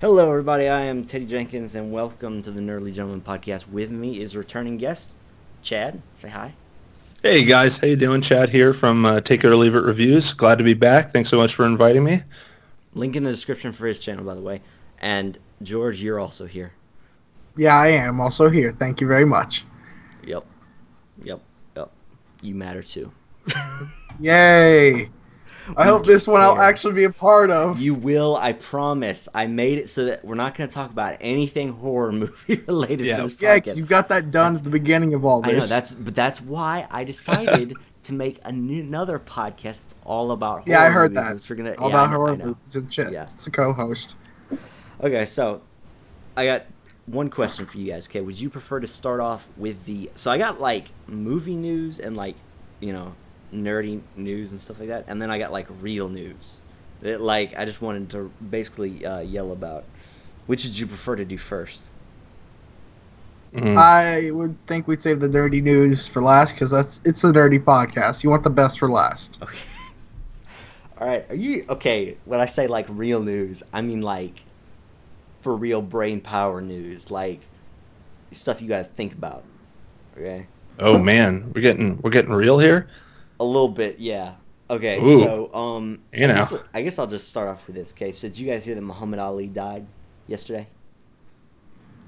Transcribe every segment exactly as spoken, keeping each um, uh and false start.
Hello everybody, I am Teddy Jenkins and welcome to the Nerdly Gentleman Podcast. With me is returning guest, Chad. Say hi. Hey guys, how you doing? Chad here from uh, Take It or Leave It Reviews. Glad to be back. Thanks so much for inviting me. Link in the description for his channel, by the way. And George, you're also here. Yeah, I am also here. Thank you very much. Yep. Yep. Yep. You matter too. Yay! I hope this one I'll actually be a part of. You will, I promise. I made it so that we're not going to talk about anything horror movie related yeah. to this podcast. Yeah, because you got that done that's, at the beginning of all this. I know, that's, but that's why I decided to make a new, another podcast all about horror movies. Yeah, I heard movies, that. We're gonna, all yeah, about know, horror movies and shit. Yeah. It's a co-host. Okay, so I got one question for you guys. Okay, would you prefer to start off with the... So I got, like, movie news and, like, you know... nerdy news and stuff like that, and then I got like real news that like I just wanted to basically uh, yell about. Which did you prefer to do first? Mm-hmm. I would think we'd save the nerdy news for last because that's it's a nerdy podcast. You want the best for last. Okay. All right. Are you okay? When I say like real news, I mean like for real brain power news, like stuff you got to think about. Okay. Oh man, we're getting we're getting real here. A little bit, yeah. Okay, Ooh, so um, you know. I, guess, I guess I'll just start off with this. Okay, so did you guys hear that Muhammad Ali died yesterday?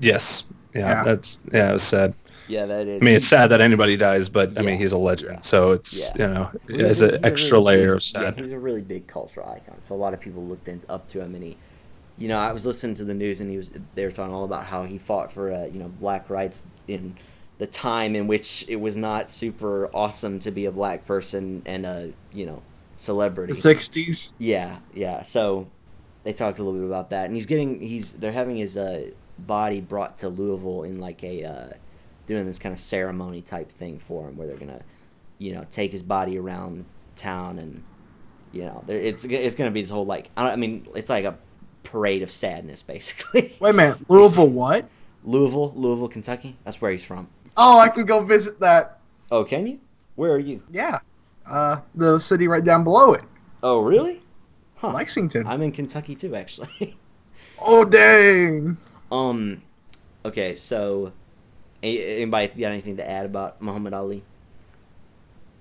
Yes. Yeah, yeah. that's yeah, it was sad. Yeah, that is. I mean, it's sad that anybody dies, but yeah. I mean, he's a legend, so it's yeah. you know, it's an extra really layer big, of sad. Yeah, he's a really big cultural icon, so a lot of people looked in, up to him, and he, you know, I was listening to the news, and he was they were talking all about how he fought for uh, you know black rights in. The time in which it was not super awesome to be a black person and a, you know, celebrity. The sixties? Yeah, yeah. So they talked a little bit about that. And he's getting, he's, they're having his uh, body brought to Louisville in like a, uh, doing this kind of ceremony type thing for him where they're going to, you know, take his body around town and, you know, it's it's going to be this whole like, I, don't, I mean, it's like a parade of sadness basically. Wait a minute, Louisville what? Louisville, Louisville, Kentucky. That's where he's from. Oh, I can go visit that. Oh, can you? Where are you? Yeah. Uh, the city right down below it. Oh, really? Huh. Lexington. I'm in Kentucky, too, actually. Oh, dang. Um, okay, so anybody got anything to add about Muhammad Ali?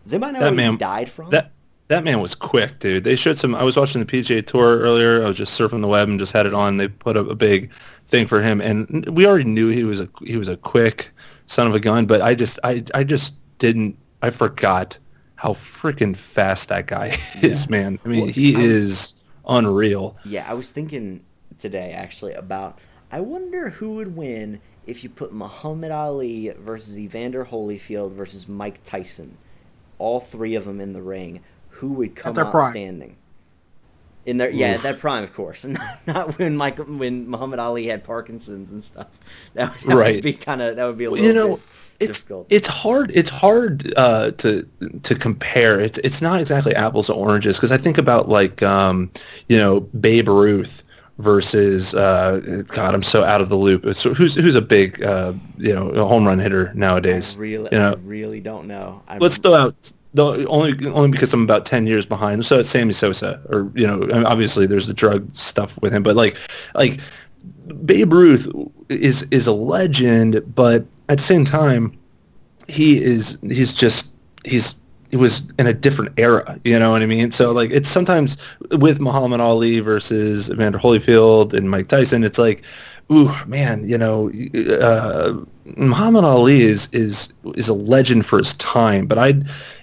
Does anybody know that where man, he died from? That, that man was quick, dude. They showed some... I was watching the P G A Tour earlier. I was just surfing the web and just had it on. They put up a big thing for him, and we already knew he was a, he was a quick... son of a gun, but I just, I, I just didn't, I forgot how freaking fast that guy is, yeah. man. I mean, well, he I was, is unreal. Yeah, I was thinking today actually about, I wonder who would win if you put Muhammad Ali versus Evander Holyfield versus Mike Tyson, all three of them in the ring. Who would come out prime. standing? In their yeah, at that prime, of course, not, not when Michael, when Muhammad Ali had Parkinson's and stuff. That, that right. would be kind of that would be a little well, you know, bit it's, difficult. It's hard. It's hard uh, to to compare. It's it's not exactly apples to oranges because I think about like um, you know Babe Ruth versus uh, God. I'm so out of the loop. So who's who's a big uh, you know home run hitter nowadays? I really, you know? I really don't know. I'm, Let's throw out. The only only because I'm about ten years behind. So it's Sammy Sosa, or you know, obviously there's the drug stuff with him, but like, like Babe Ruth is is a legend, but at the same time, he is he's just he's he was in a different era, you know what I mean? So like, it's sometimes with Muhammad Ali versus Evander Holyfield and Mike Tyson, it's like, ooh man, you know. Uh, Muhammad Ali is is is a legend for his time, but I,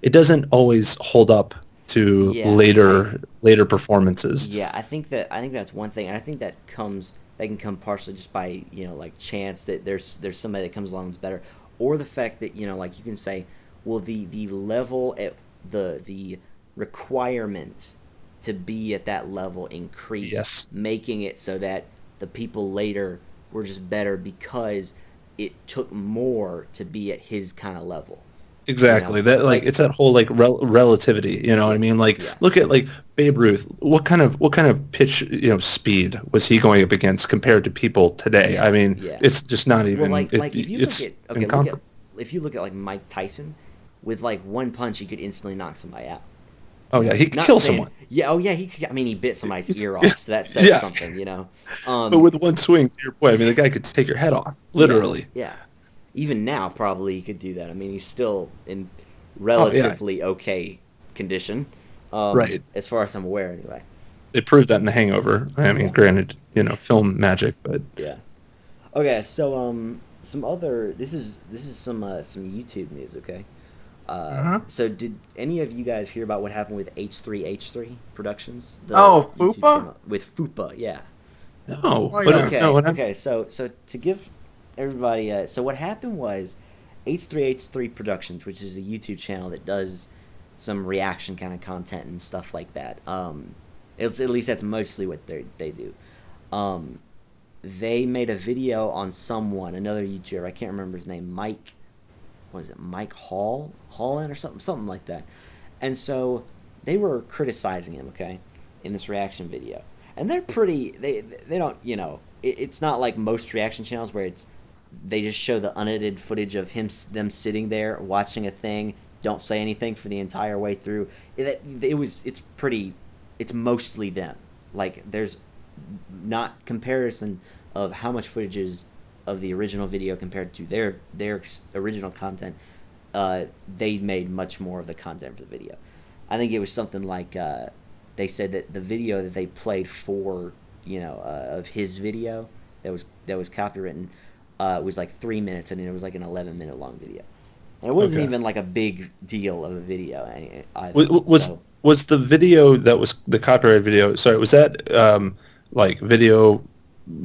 it doesn't always hold up to yeah, later I, later performances. Yeah, I think that I think that's one thing, and I think that comes that can come partially just by you know like chance that there's there's somebody that comes along that's better, or the fact that you know like you can say, well the the level at the the requirement to be at that level increased, yes. making it so that the people later were just better because. It took more to be at his kind of level. Exactly. You know? That like, like it's that whole like rel relativity. You know what I mean? Like yeah. look at like Babe Ruth. What kind of what kind of pitch you know speed was he going up against compared to people today? Yeah. I mean, yeah. it's just not even. Well, like it, like if you look at, okay, look at if you look at like Mike Tyson, with like one punch he could instantly knock somebody out. Oh yeah, he could kill saying, someone. Yeah, oh yeah, he could. I mean, he bit somebody's ear off, so that says yeah. something, you know. Um, but with one swing, to your point, I mean, the guy could take your head off, literally. Yeah, yeah. Even now, probably he could do that. I mean, he's still in relatively oh, yeah. okay condition, um, right? As far as I'm aware, anyway. They proved that in The Hangover. I mean, yeah. granted, you know, film magic, but yeah. Okay, so um, some other this is this is some uh, some YouTube news, okay. Uh, uh-huh. So did any of you guys hear about what happened with H three H three Productions? The oh, YouTube Fupa? Channel? With Fupa, yeah. No. Oh, what yeah. Okay, no, what okay. So, so to give everybody, uh, so what happened was H three H three Productions, which is a YouTube channel that does some reaction kind of content and stuff like that. Um, it's at least that's mostly what they they do. Um, they made a video on someone, another YouTuber. I can't remember his name, Mike. Was it Mike Hall, Holland or something, something like that? And so they were criticizing him, okay, in this reaction video. And they're pretty, they they don't, you know, it, it's not like most reaction channels where it's they just show the unedited footage of him, them sitting there watching a thing, don't say anything for the entire way through. It, it was, it's pretty, it's mostly them. Like there's not comparison of how much footage is of the original video compared to their their original content. Uh, they made much more of the content for the video. I think it was something like uh, they said that the video that they played for, you know, uh, of his video that was that was copywritten uh, was like three minutes, and it was like an eleven minute long video. And it wasn't okay. even like a big deal of a video. Either, was was, so. was the video that was the copyright video? Sorry, was that um, like video?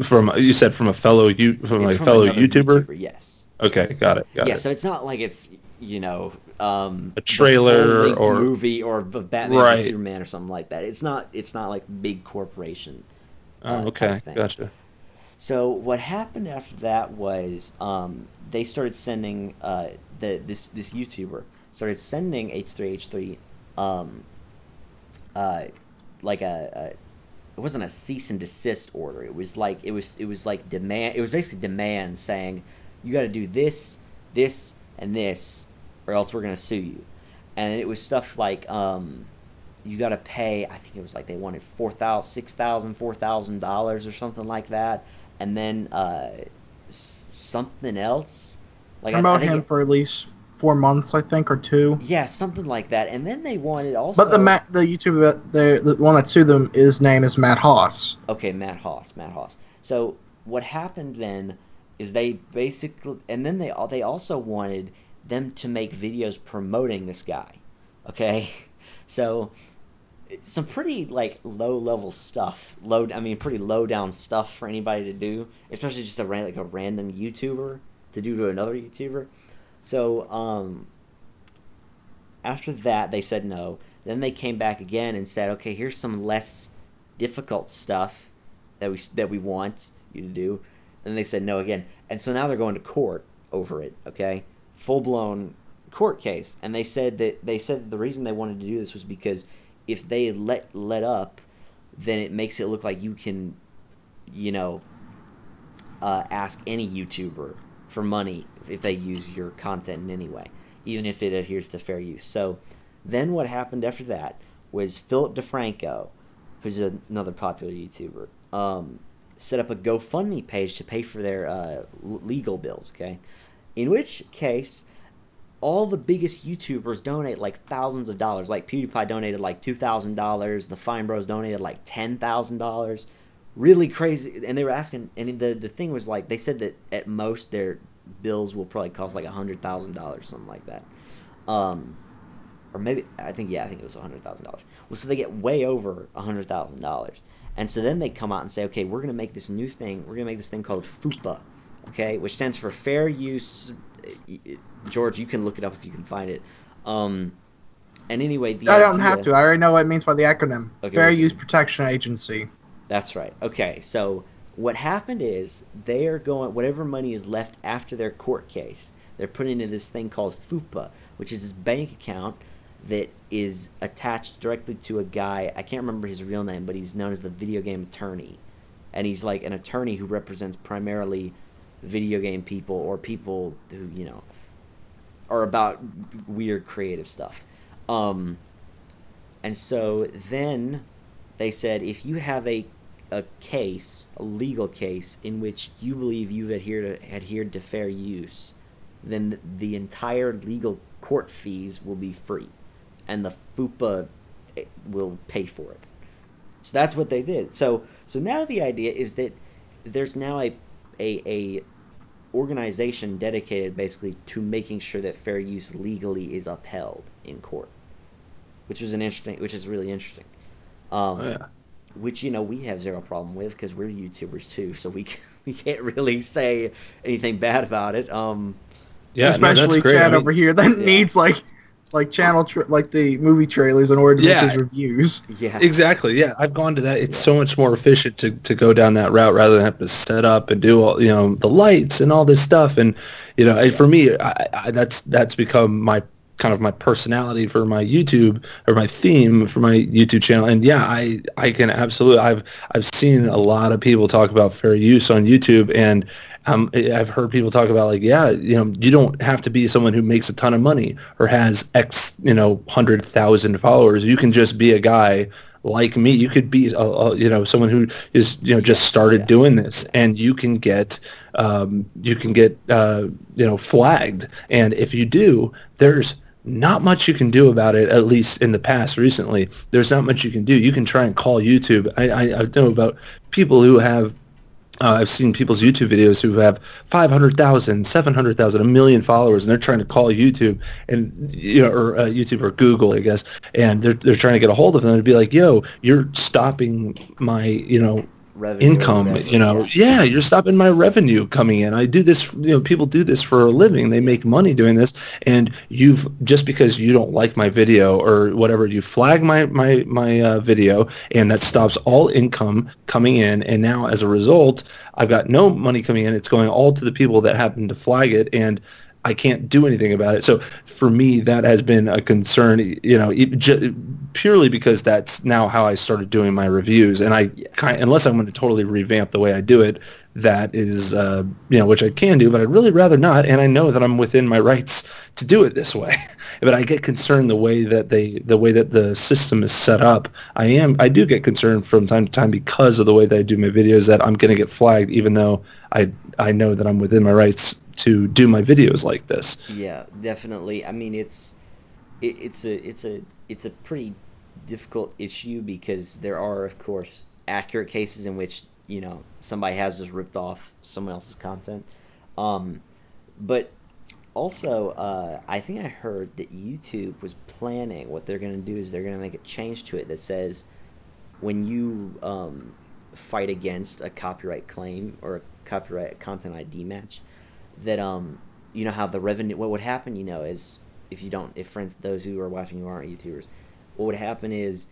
From you said from a fellow you from it's a from fellow YouTuber? YouTuber, yes. Okay, yes. got it. Got yeah, it. So it's not like it's you know um, a trailer or movie or Batman right. v Superman or something like that. It's not. It's not like big corporation. Uh, oh, okay, gotcha. So what happened after that was um, they started sending uh, the this this YouTuber started sending H three H three um, uh, like a. a it wasn't a cease and desist order. It was like it was it was like demand. It was basically demand saying, you got to do this, this, and this, or else we're gonna sue you. And it was stuff like um, you got to pay. I think it was like they wanted four thousand, six thousand, four thousand dollars or something like that. And then uh, something else. Like promote I, I him it, for at least four months, I think, or two. Yeah, something like that. And then they wanted also. But the Matt, the YouTuber, the the one that sued them, his name is Matt Haas. Okay, Matt Haas, Matt Haas. So what happened then is they basically, and then they they also wanted them to make videos promoting this guy. Okay, so some pretty like low level stuff. Low, I mean, pretty low down stuff for anybody to do, especially just a like a random YouTuber to do to another YouTuber. So um, after that, they said no. Then they came back again and said, "Okay, here's some less difficult stuff that we that we want you to do." And they said no again. And so now they're going to court over it. Okay, full blown court case. And they said that they said that the reason they wanted to do this was because if they let let up, then it makes it look like you can, you know, uh, ask any YouTuber for money if they use your content in any way, even if it adheres to fair use. So then what happened after that was Philip DeFranco, who's another popular YouTuber, um, set up a GoFundMe page to pay for their uh, legal bills, okay? In which case, all the biggest YouTubers donate like thousands of dollars. Like PewDiePie donated like two thousand dollars. The Fine Bros donated like ten thousand dollars. Really crazy, and they were asking, and the the thing was like they said that at most their bills will probably cost like a hundred thousand dollars, something like that, um, or maybe I think yeah, I think it was a hundred thousand dollars. Well, so they get way over a hundred thousand dollars, and so then they come out and say, okay, we're gonna make this new thing. We're gonna make this thing called FUPA, okay, which stands for fair use. George, you can look it up if you can find it. Um, and anyway, the I don't idea, have to. I already know what it means by the acronym. Okay, fair Use Protection Agency. That's right. Okay, so what happened is they are going, whatever money is left after their court case, they're putting into this thing called FUPA, which is this bank account that is attached directly to a guy. I can't remember his real name, but he's known as the video game attorney. And he's like an attorney who represents primarily video game people or people who, you know, are about weird creative stuff. Um, And so then they said, if you have a a case, a legal case, in which you believe you've adhered to, adhered to fair use, then the, the entire legal court fees will be free, and the F U P A will pay for it. So that's what they did. So so now the idea is that there's now a a, a organization dedicated basically to making sure that fair use legally is upheld in court, which is an interesting, which is really interesting. Um, oh, yeah. Which, you know, we have zero problem with because we're YouTubers too, so we we can't really say anything bad about it. Um, yeah, especially no, Chad I mean, over here that yeah. needs like like channel tra like the movie trailers in order to yeah. make his reviews. Yeah, exactly. Yeah, I've gone to that. It's yeah. so much more efficient to to go down that route rather than have to set up and do all, you know, the lights and all this stuff. And you know, yeah. and for me, I, I, that's that's become my kind of my personality for my YouTube, or my theme for my YouTube channel. And yeah, I I can absolutely, I've I've seen a lot of people talk about fair use on YouTube, and um, I've heard people talk about like, yeah, you know, you don't have to be someone who makes a ton of money or has X, you know, hundred thousand followers. You can just be a guy like me. You could be a, a, you know, someone who is, you know, just started yeah. doing this, and you can get um you can get uh you know, flagged. And if you do, there's not much you can do about it, at least in the past, recently. There's not much you can do. You can try and call YouTube. I, I, I know about people who have, uh, I've seen people's YouTube videos who have five hundred thousand, seven hundred thousand, a million followers, and they're trying to call YouTube, and you know, or uh, YouTube or Google, I guess, and they're, they're trying to get a hold of them and be like, yo, you're stopping my, you know, Revenue income revenue. You know, yeah, you're stopping my revenue coming in. I do this, you know, people do this for a living, they make money doing this, and you've, just because you don't like my video or whatever, you flag my my my uh, video, and that stops all income coming in, and now as a result I've got no money coming in. It's going all to the people that happen to flag it, and I can't do anything about it. So for me, that has been a concern, you know, purely because that's now how I started doing my reviews. And I, kind, unless I'm going to totally revamp the way I do it, that is, uh, you know, which I can do, but I'd really rather not. And I know that I'm within my rights to do it this way, but I get concerned the way that they, the way that the system is set up. I am, I do get concerned from time to time because of the way that I do my videos, that I'm going to get flagged, even though I, I know that I'm within my rights to do my videos like this. Yeah, definitely. I mean, it's it, it's a it's a it's a pretty difficult issue, because there are, of course, accurate cases in which, you know, somebody has just ripped off someone else's content. Um, but also, uh, I think I heard that YouTube was planning, what they're going to do is they're going to make a change to it that says when you um, fight against a copyright claim or a copyright content I D match, that um you know how the revenue, what would happen, you know, is if you don't, if friends, those who are watching who aren't YouTubers, what would happen is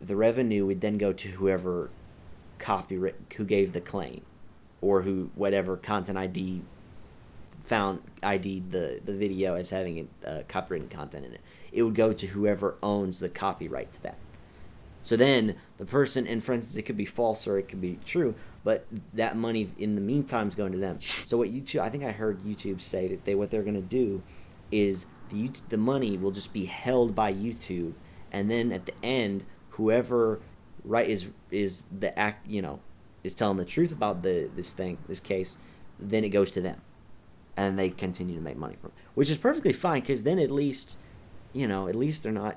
the revenue would then go to whoever copyright, who gave the claim, or who, whatever content I D found I D'd the the video as having a uh, copyrighted content in it. It would go to whoever owns the copyright to that. So then the person, and for instance, it could be false or it could be true, but that money in the meantime is going to them. So what YouTube, I think I heard YouTube say that they, what they're going to do is the, the money will just be held by YouTube, and then at the end, whoever right is is the act, you know, is telling the truth about the this thing, this case, then it goes to them, and they continue to make money from it, which is perfectly fine, because then at least, you know, at least they're not,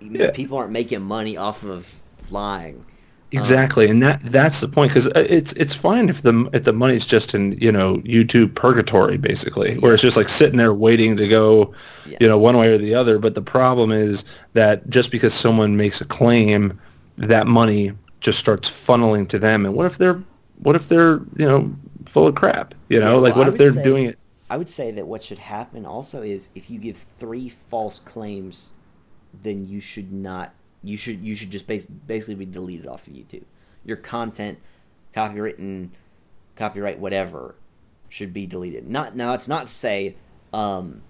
yeah. people aren't making money off of lying. Exactly, and that that's the point, because it's it's fine if the if the money's just in, you know, YouTube purgatory, basically, yeah. where it's just like sitting there waiting to go, yeah. you know, one way or the other. But the problem is that just because someone makes a claim, that money just starts funneling to them. And what if they're what if they're you know, full of crap? You know, yeah, well, like what I if they're say, doing it? I would say that what should happen also is if you give three false claims, then you should not. You should you should just base, basically be deleted off of YouTube. Your content, copywritten, copyright, whatever, should be deleted. Not now. It's not to say um,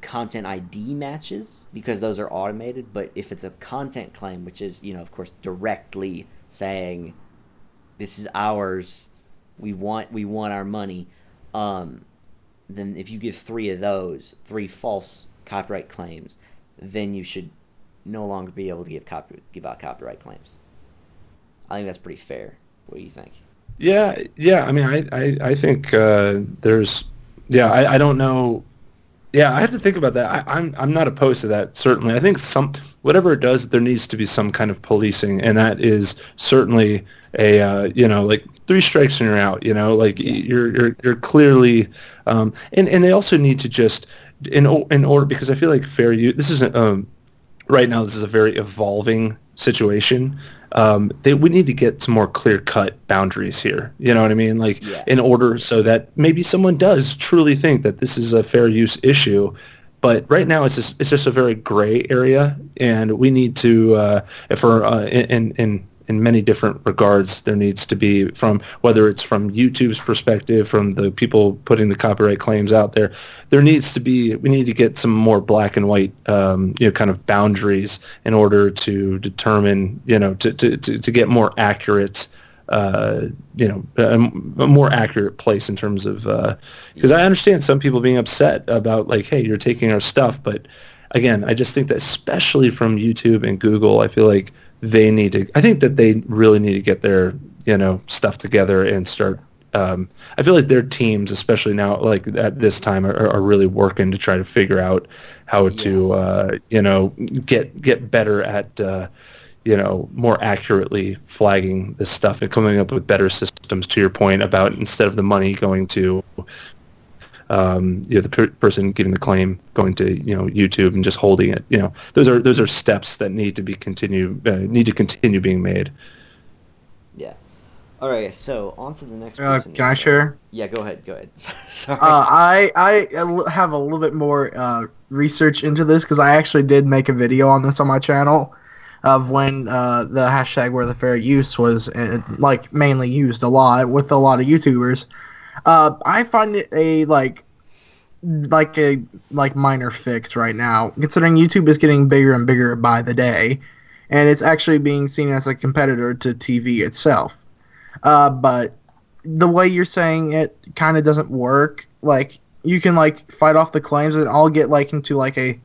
content I D matches, because those are automated. But if it's a content claim, which is, you know, of course, directly saying this is ours, we want we want our money, um, then if you give three of those, three false copyright claims, then you should no longer be able to give copy give out copyright claims. I think that's pretty fair. What do you think? Yeah, yeah. I mean, I I, I think uh, there's, yeah. I, I don't know. Yeah, I have to think about that. I, I'm I'm not opposed to that. Certainly, I think some whatever it does, there needs to be some kind of policing, and that is certainly a uh, you know like three strikes and you're out. You know, like yeah. you're you're you're clearly, um, and and they also need to just in in order because I feel like fair use. This isn't um, right now. This is a very evolving situation. Um, they we need to get some more clear-cut boundaries here. You know what I mean? Like yeah. in order so that maybe someone does truly think that this is a fair use issue, but right now it's just it's just a very gray area, and we need to uh, for uh, in in in many different regards there needs to be from whether it's from YouTube's perspective, from the people putting the copyright claims out there, there needs to be we need to get some more black and white um, you know kind of boundaries in order to determine you know to to, to, to get more accurate uh, you know a, a more accurate place in terms of because uh, I understand some people being upset about like hey you're taking our stuff, but again I just think that especially from YouTube and Google I feel like they need to, I think that they really need to get their, you know, stuff together and start, um, I feel like their teams, especially now, like at this time, are, are really working to try to figure out how yeah. to, uh, you know, get, get better at, uh, you know, more accurately flagging this stuff and coming up with better systems, to your point about instead of the money going to, um, you know, the per- person giving the claim going to, you know, YouTube and just holding it, you know, those are, those are steps that need to be continue, uh, need to continue being made. Yeah. All right. So on to the next uh, person. Can I share? Yeah, go ahead. Go ahead. Sorry. Uh, I, I have a little bit more, uh, research into this cause I actually did make a video on this on my channel of when, uh, the hashtag where the fair use was uh, like mainly used a lot with a lot of YouTubers. Uh, I find it a like, like a like minor fix right now, considering YouTube is getting bigger and bigger by the day, and it's actually being seen as a competitor to T V itself. Uh, but the way you're saying it kind of doesn't work. Like you can like fight off the claims, and all get like into like a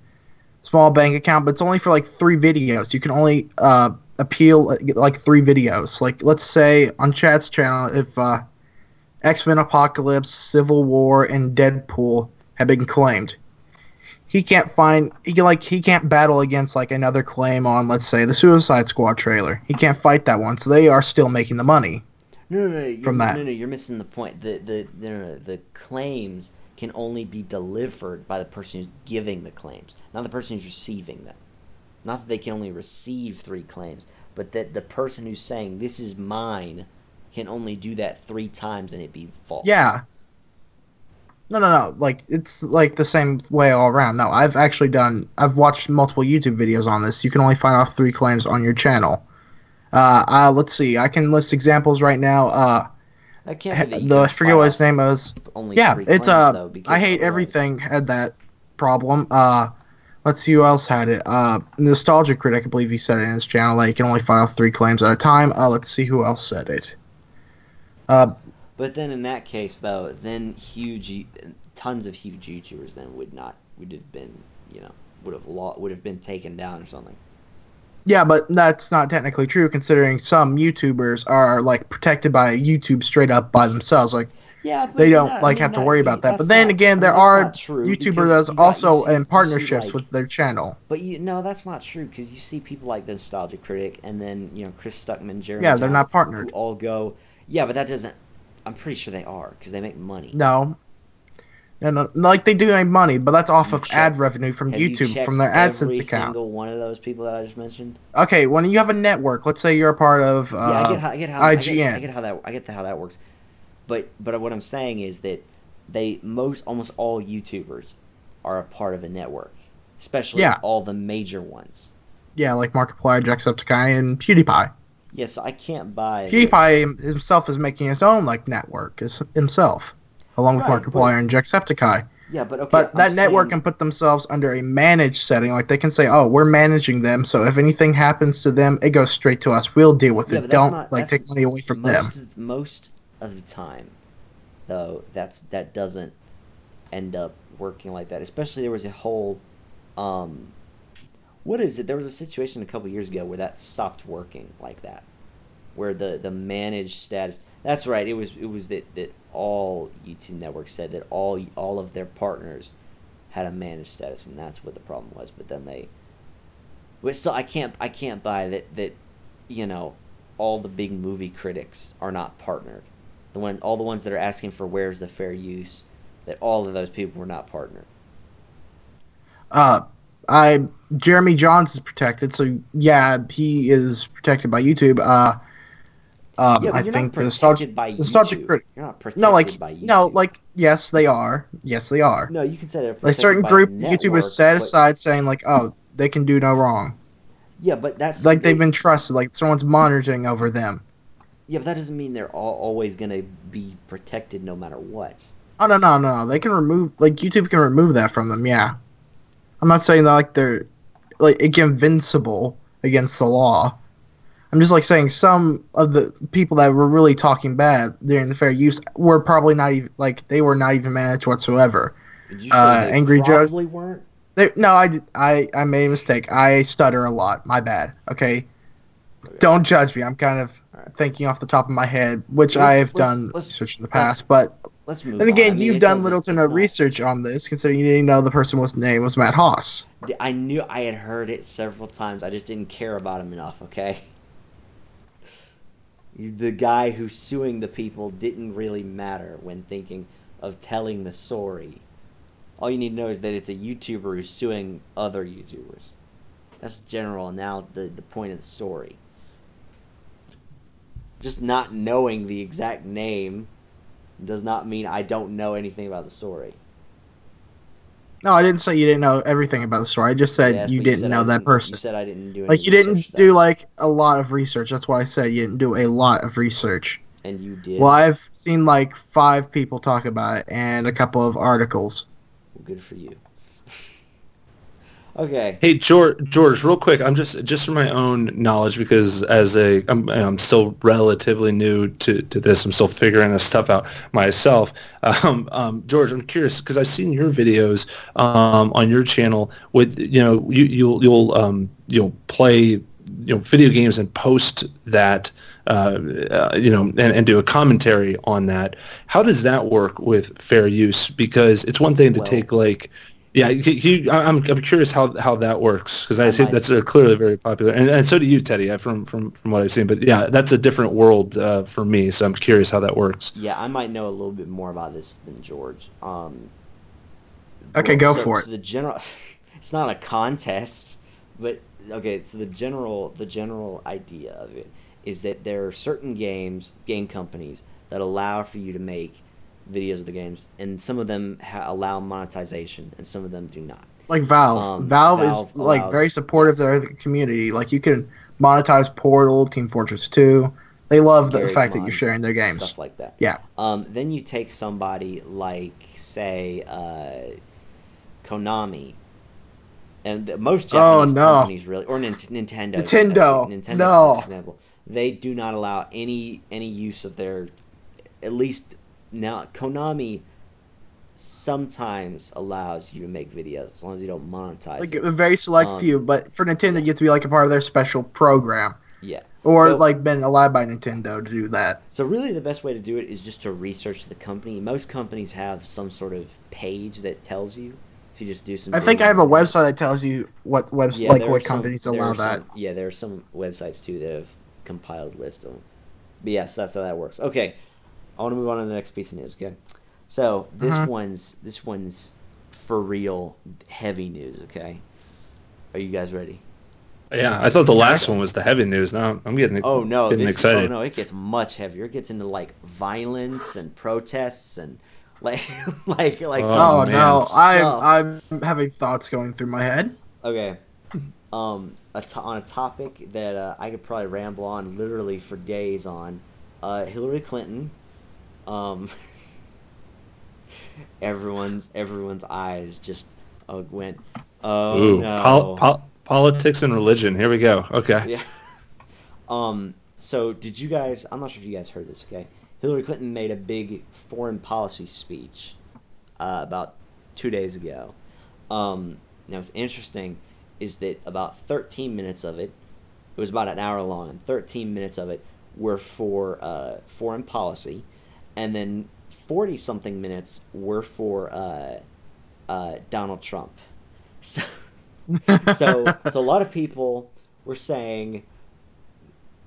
small bank account, but it's only for like three videos. You can only uh, appeal like three videos. Like let's say on Chad's channel, if uh, X-Men Apocalypse, Civil War, and Deadpool have been claimed. He can't find he can, like he can't battle against like another claim on let's say the Suicide Squad trailer. He can't fight that one, so they are still making the money. No, no, no, from that. No, no, you're missing the point. The the no, no, the claims can only be delivered by the person who's giving the claims, not the person who's receiving them. Not that they can only receive three claims, but that the person who's saying this is mine can only do that three times and it be false. Yeah. No, no, no. Like, it's, like, the same way all around. No, I've actually done... I've watched multiple YouTube videos on this. You can only find off three claims on your channel. Uh, uh let's see. I can list examples right now. Uh, I can't be that you the, I forget what his name was. Only yeah, three it's, claims, uh... Though, I Hate Everything had that problem. Uh, let's see who else had it. Uh, Nostalgia Critic, I believe he said it in his channel. Like, you can only find off three claims at a time. Uh, let's see who else said it. Uh, but then in that case, though, then huge, tons of huge YouTubers then would not would have been, you know, would have lo- would have been taken down or something. Yeah, but that's not technically true, considering some YouTubers are like protected by YouTube straight up by themselves. Like, yeah, but they don't not, like I mean, have to worry about that. But then not, again, there are YouTubers that also in partnerships like, with their channel. But you no, that's not true because you see people like the Nostalgia Critic and then you know Chris Stuckman, Jeremy. Yeah, they're John, not partnered. Who all go. Yeah, but that doesn't... I'm pretty sure they are, because they make money. No. no. No, like, they do make money, but that's off you of check, ad revenue from YouTube, you from their AdSense every account. Every single one of those people that I just mentioned? Okay, when you have a network, let's say you're a part of uh, yeah, I get how, I get how, I G N. I get, I get how that, I get how that works. But but what I'm saying is that they most almost all YouTubers are a part of a network, especially yeah. all the major ones. Yeah, like Markiplier, Jacksepticeye, and PewDiePie. Yes, yeah, so I can't buy... PewDiePie himself is making his own, like, network is himself, along right, with Markiplier but, and Jacksepticeye. Yeah, but okay... But I'm that saying, network can put themselves under a managed setting. Like, they can say, oh, we're managing them, so if anything happens to them, it goes straight to us. We'll deal with yeah, it. Don't, not, like, take money away from most them. Of the, most of the time, though, that's that doesn't end up working like that. Especially there was a whole... Um, what is it? There was a situation a couple years ago where that stopped working like that, where the the managed status. That's right. It was it was that that all YouTube networks said that all all of their partners had a managed status, and that's what the problem was. But then they, but still, I can't I can't buy that that, you know, all the big movie critics are not partnered. The one all the ones that are asking for where's the fair use, that all of those people were not partnered. Uh, I Jeremy Johns is protected, so yeah, he is protected by YouTube. Uh, um, yeah, but you're I think not protected by YouTube. You're not protected no, like, by YouTube. No, like yes, they are. Yes, they are. No, you can say they're protected by a certain group YouTube has set aside saying like, oh, they can do no wrong. Yeah, but that's like they've been trusted. Like someone's monitoring over them. Yeah, but that doesn't mean they're all always gonna be protected no matter what. Oh no no no! They can remove like YouTube can remove that from them. Yeah, I'm not saying that like they're like invincible against the law. I'm just like saying some of the people that were really talking bad during the fair use were probably not even like they were not even managed whatsoever. Did you uh, say they Angry Joe's weren't? They, no, I, I I made a mistake. I stutter a lot. My bad. Okay, okay. Don't judge me. I'm kind of right. thinking off the top of my head, which let's, I have let's, done let's, research in the past, but. Let's move and again, on. I mean, you've done little to no not... research on this, considering you didn't know the person was named was Matt Haas. I knew I had heard it several times. I just didn't care about him enough. Okay, the guy who's suing the people didn't really matter when thinking of telling the story. All you need to know is that it's a YouTuber who's suing other YouTubers. That's general. Now the the point of the story. Just not knowing the exact name does not mean I don't know anything about the story. No, I didn't say you didn't know everything about the story. I just said yes, you didn't you said know didn't, that person. You said I didn't do any Like, you didn't do, that. like, a lot of research. That's why I said you didn't do a lot of research. And you did. Well, I've seen, like, five people talk about it and a couple of articles. Well, good for you. Okay. Hey, George, George, real quick, I'm just, just for my own knowledge, because as a, I'm, I'm still relatively new to, to this, I'm still figuring this stuff out myself. Um, um, George, I'm curious, because I've seen your videos um, on your channel with, you know, you, you'll, you'll, um, you'll play, you know, video games and post that, uh, uh, you know, and, and do a commentary on that. How does that work with fair use? Because it's one thing to well, take, like, Yeah, he, he, I'm I'm curious how, how that works because I, I think that's they're clearly very popular, and, and so do you, Teddy, from from from what I've seen. But yeah, that's a different world uh, for me, so I'm curious how that works. Yeah, I might know a little bit more about this than George. Um, okay, well, go so, for it. So the general, it's not a contest, but okay. So the general the general idea of it is that there are certain games, game companies that allow for you to make videos of the games, and some of them ha allow monetization and some of them do not, like Valve. um, Valve, Valve is like very supportive of the community. Like you can monetize Portal, Team Fortress two. They love the fact that you're sharing their games, stuff like that. Yeah. Um, then you take somebody like say uh, Konami, and the, most Japanese oh, no. companies really, or N Nintendo Nintendo that's, Nintendo no. for example, they do not allow any any use of their, at least now, Konami sometimes allows you to make videos as long as you don't monetize. Like it. a very select um, few, but for Nintendo, yeah. you get to be like a part of their special program. Yeah. Or so, like been allowed by Nintendo to do that. So really the best way to do it is just to research the company. Most companies have some sort of page that tells you if you just do some. I think I have a website that tells you what webs yeah, like what some, companies allow that. Some, yeah, there are some websites too that have compiled lists of them. But yeah, so that's how that works. Okay. I want to move on to the next piece of news, okay? So this uh-huh. one's this one's for real heavy news, okay? Are you guys ready? Yeah, I thought the last one was the heavy news. Now I'm getting oh no, getting this, excited. Oh no, it gets much heavier. It gets into like violence and protests and like like like. Oh no, I'm I'm having thoughts going through my head. Okay, um, a t on a topic that uh, I could probably ramble on literally for days on. Uh, Hillary Clinton. Um, everyone's everyone's eyes just uh, went. Oh Ooh, no! Pol pol politics and religion. Here we go. Okay. Yeah. Um. So did you guys? I'm not sure if you guys heard this. Okay. Hillary Clinton made a big foreign policy speech uh, about two days ago. Um. Now it's interesting. is that about thirteen minutes of it, it was about an hour long, and thirteen minutes of it were for uh, foreign policy, and then forty-something minutes were for uh, uh, Donald Trump. So, so, so a lot of people were saying,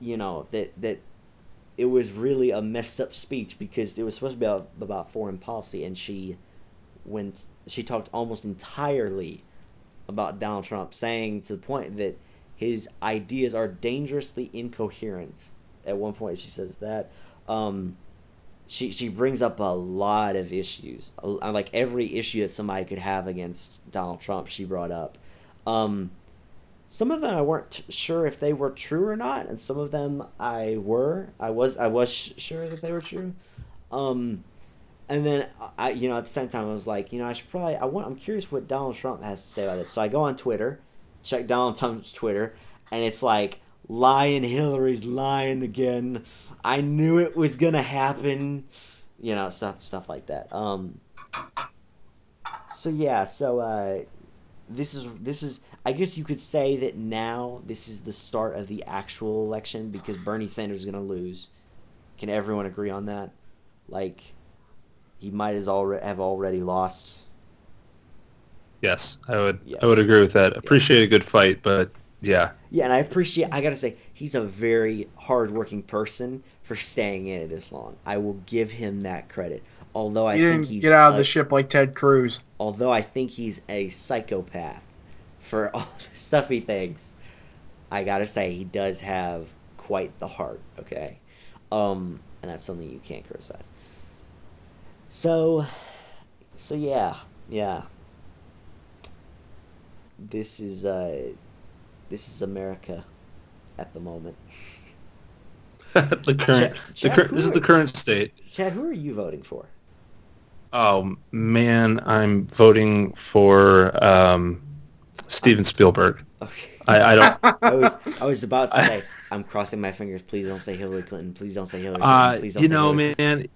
you know, that that it was really a messed up speech because it was supposed to be about, about foreign policy, and she went, she talked almost entirely about Donald Trump, saying to the point that his ideas are dangerously incoherent. At one point, she says that. Um, she she brings up a lot of issues, like every issue that somebody could have against Donald Trump. She brought up. Um, some of them I weren't sure if they were true or not, and some of them I were. I was I was sure that they were true. Um, and then I, you know, at the same time, I was like, you know, I should probably. I want. I'm curious what Donald Trump has to say about this. So I go on Twitter, check Donald Trump's Twitter, and it's like, lying, Hillary's lying again. I knew it was gonna happen. You know, stuff stuff like that. Um. So yeah, so uh, this is this is. I guess you could say that now this is the start of the actual election because Bernie Sanders is gonna lose. Can everyone agree on that? Like, he might as already have already lost. Yes, I would. Yes. I would agree with that. Appreciate yeah. a good fight, but. Yeah. Yeah, and I appreciate, I gotta say, he's a very hardworking person for staying in it this long. I will give him that credit. Although I he think he's get out of a, the ship like Ted Cruz. Although I think he's a psychopath for all the stuff he thinks, I gotta say he does have quite the heart. Okay, um, and that's something you can't criticize. So, so yeah, yeah. This is uh. This is America at the moment. the current, Chad, Chad, the cur this are, is the current state. Chad, who are you voting for? Oh, man, I'm voting for um, Steven I'm, Spielberg. Okay. I, I don't. I was, I was about to say, I, I'm crossing my fingers. Please don't say Hillary Clinton. Please don't say Hillary Clinton. Please don't uh, you say know, Hillary Clinton. Man,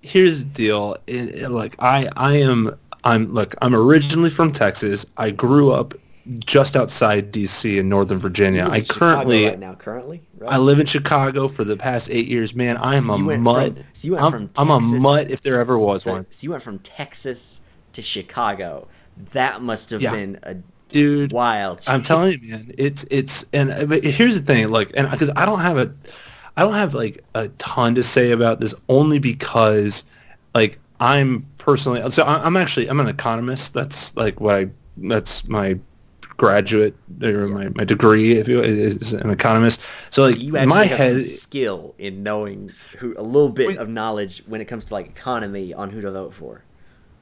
here's the deal. It, it, like, I, I am, I'm, look, I'm originally from Texas. I grew up just outside D C in Northern Virginia. I currently right now, currently right? I live in Chicago for the past eight years. Man, I am so a mutt. From, so you went I'm, from Texas, I'm a mutt if there ever was so, one. So you went from Texas to Chicago. That must have yeah. been a dude wild. I'm telling you, man. It's it's and but here's the thing, like, and because I don't have a, I don't have like a ton to say about this, only because, like, I'm personally so I, I'm actually I'm an economist. That's like what I that's my graduate or my, my degree, if you is an economist. So like so you actually my have head some skill in knowing who a little bit wait, of knowledge when it comes to like economy on who to vote for.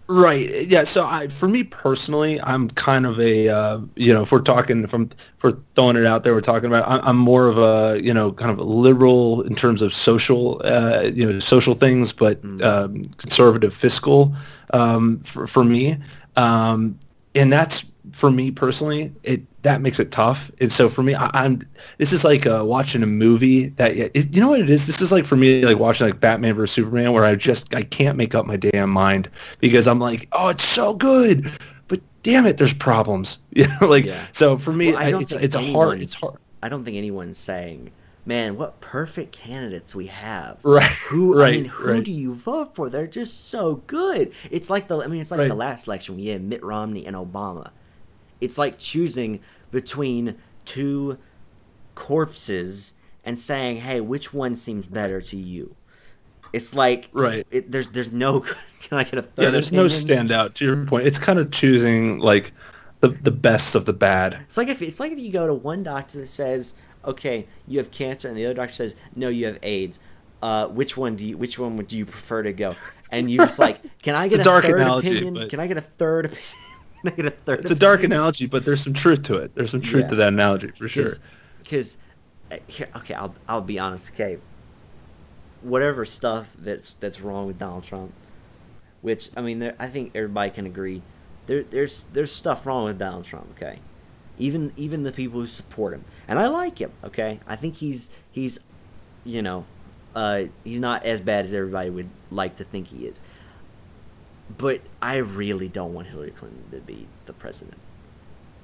Right. Yeah. So I, for me personally, I'm kind of a uh, you know, if we're talking if I'm if we're throwing it out there, we're talking about I'm, I'm more of a you know kind of a liberal in terms of social uh, you know social things, but mm. um, conservative fiscal um, for for me, um, and that's. For me personally, it that makes it tough, and so for me, I, I'm. This is like uh, watching a movie that it, you know what it is. This is like for me, like watching like Batman v Superman, where I just I can't make up my damn mind because I'm like, oh, it's so good, but damn it, there's problems. You know, like yeah. so for me, well, I I, it's it's a hard. It's hard. I don't think anyone's saying, man, what perfect candidates we have. Right. Who right, I mean, who right. do you vote for? They're just so good. It's like the I mean, it's like right. the last election we had Mitt Romney and Obama. It's like choosing between two corpses and saying, "Hey, which one seems better to you?" It's like right. It, there's there's no can I get a third? Yeah, there's opinion? No standout. To your point, it's kind of choosing like the the best of the bad. It's like if it's like if you go to one doctor that says, "Okay, you have cancer," and the other doctor says, "No, you have AIDS." Uh, which one do you which one would you prefer to go? And you're just like, "Can I get a, a dark third analogy, opinion? But... Can I get a third opinion?" A third it's a dark me. analogy, but there's some truth to it. There's some truth yeah. to that analogy for sure. Because, okay, I'll I'll be honest. Okay, whatever stuff that's that's wrong with Donald Trump, which I mean, there, I think everybody can agree, there there's there's stuff wrong with Donald Trump. Okay, even even the people who support him, and I like him. Okay, I think he's he's, you know, uh, he's not as bad as everybody would like to think he is. But I really don't want Hillary Clinton to be the president.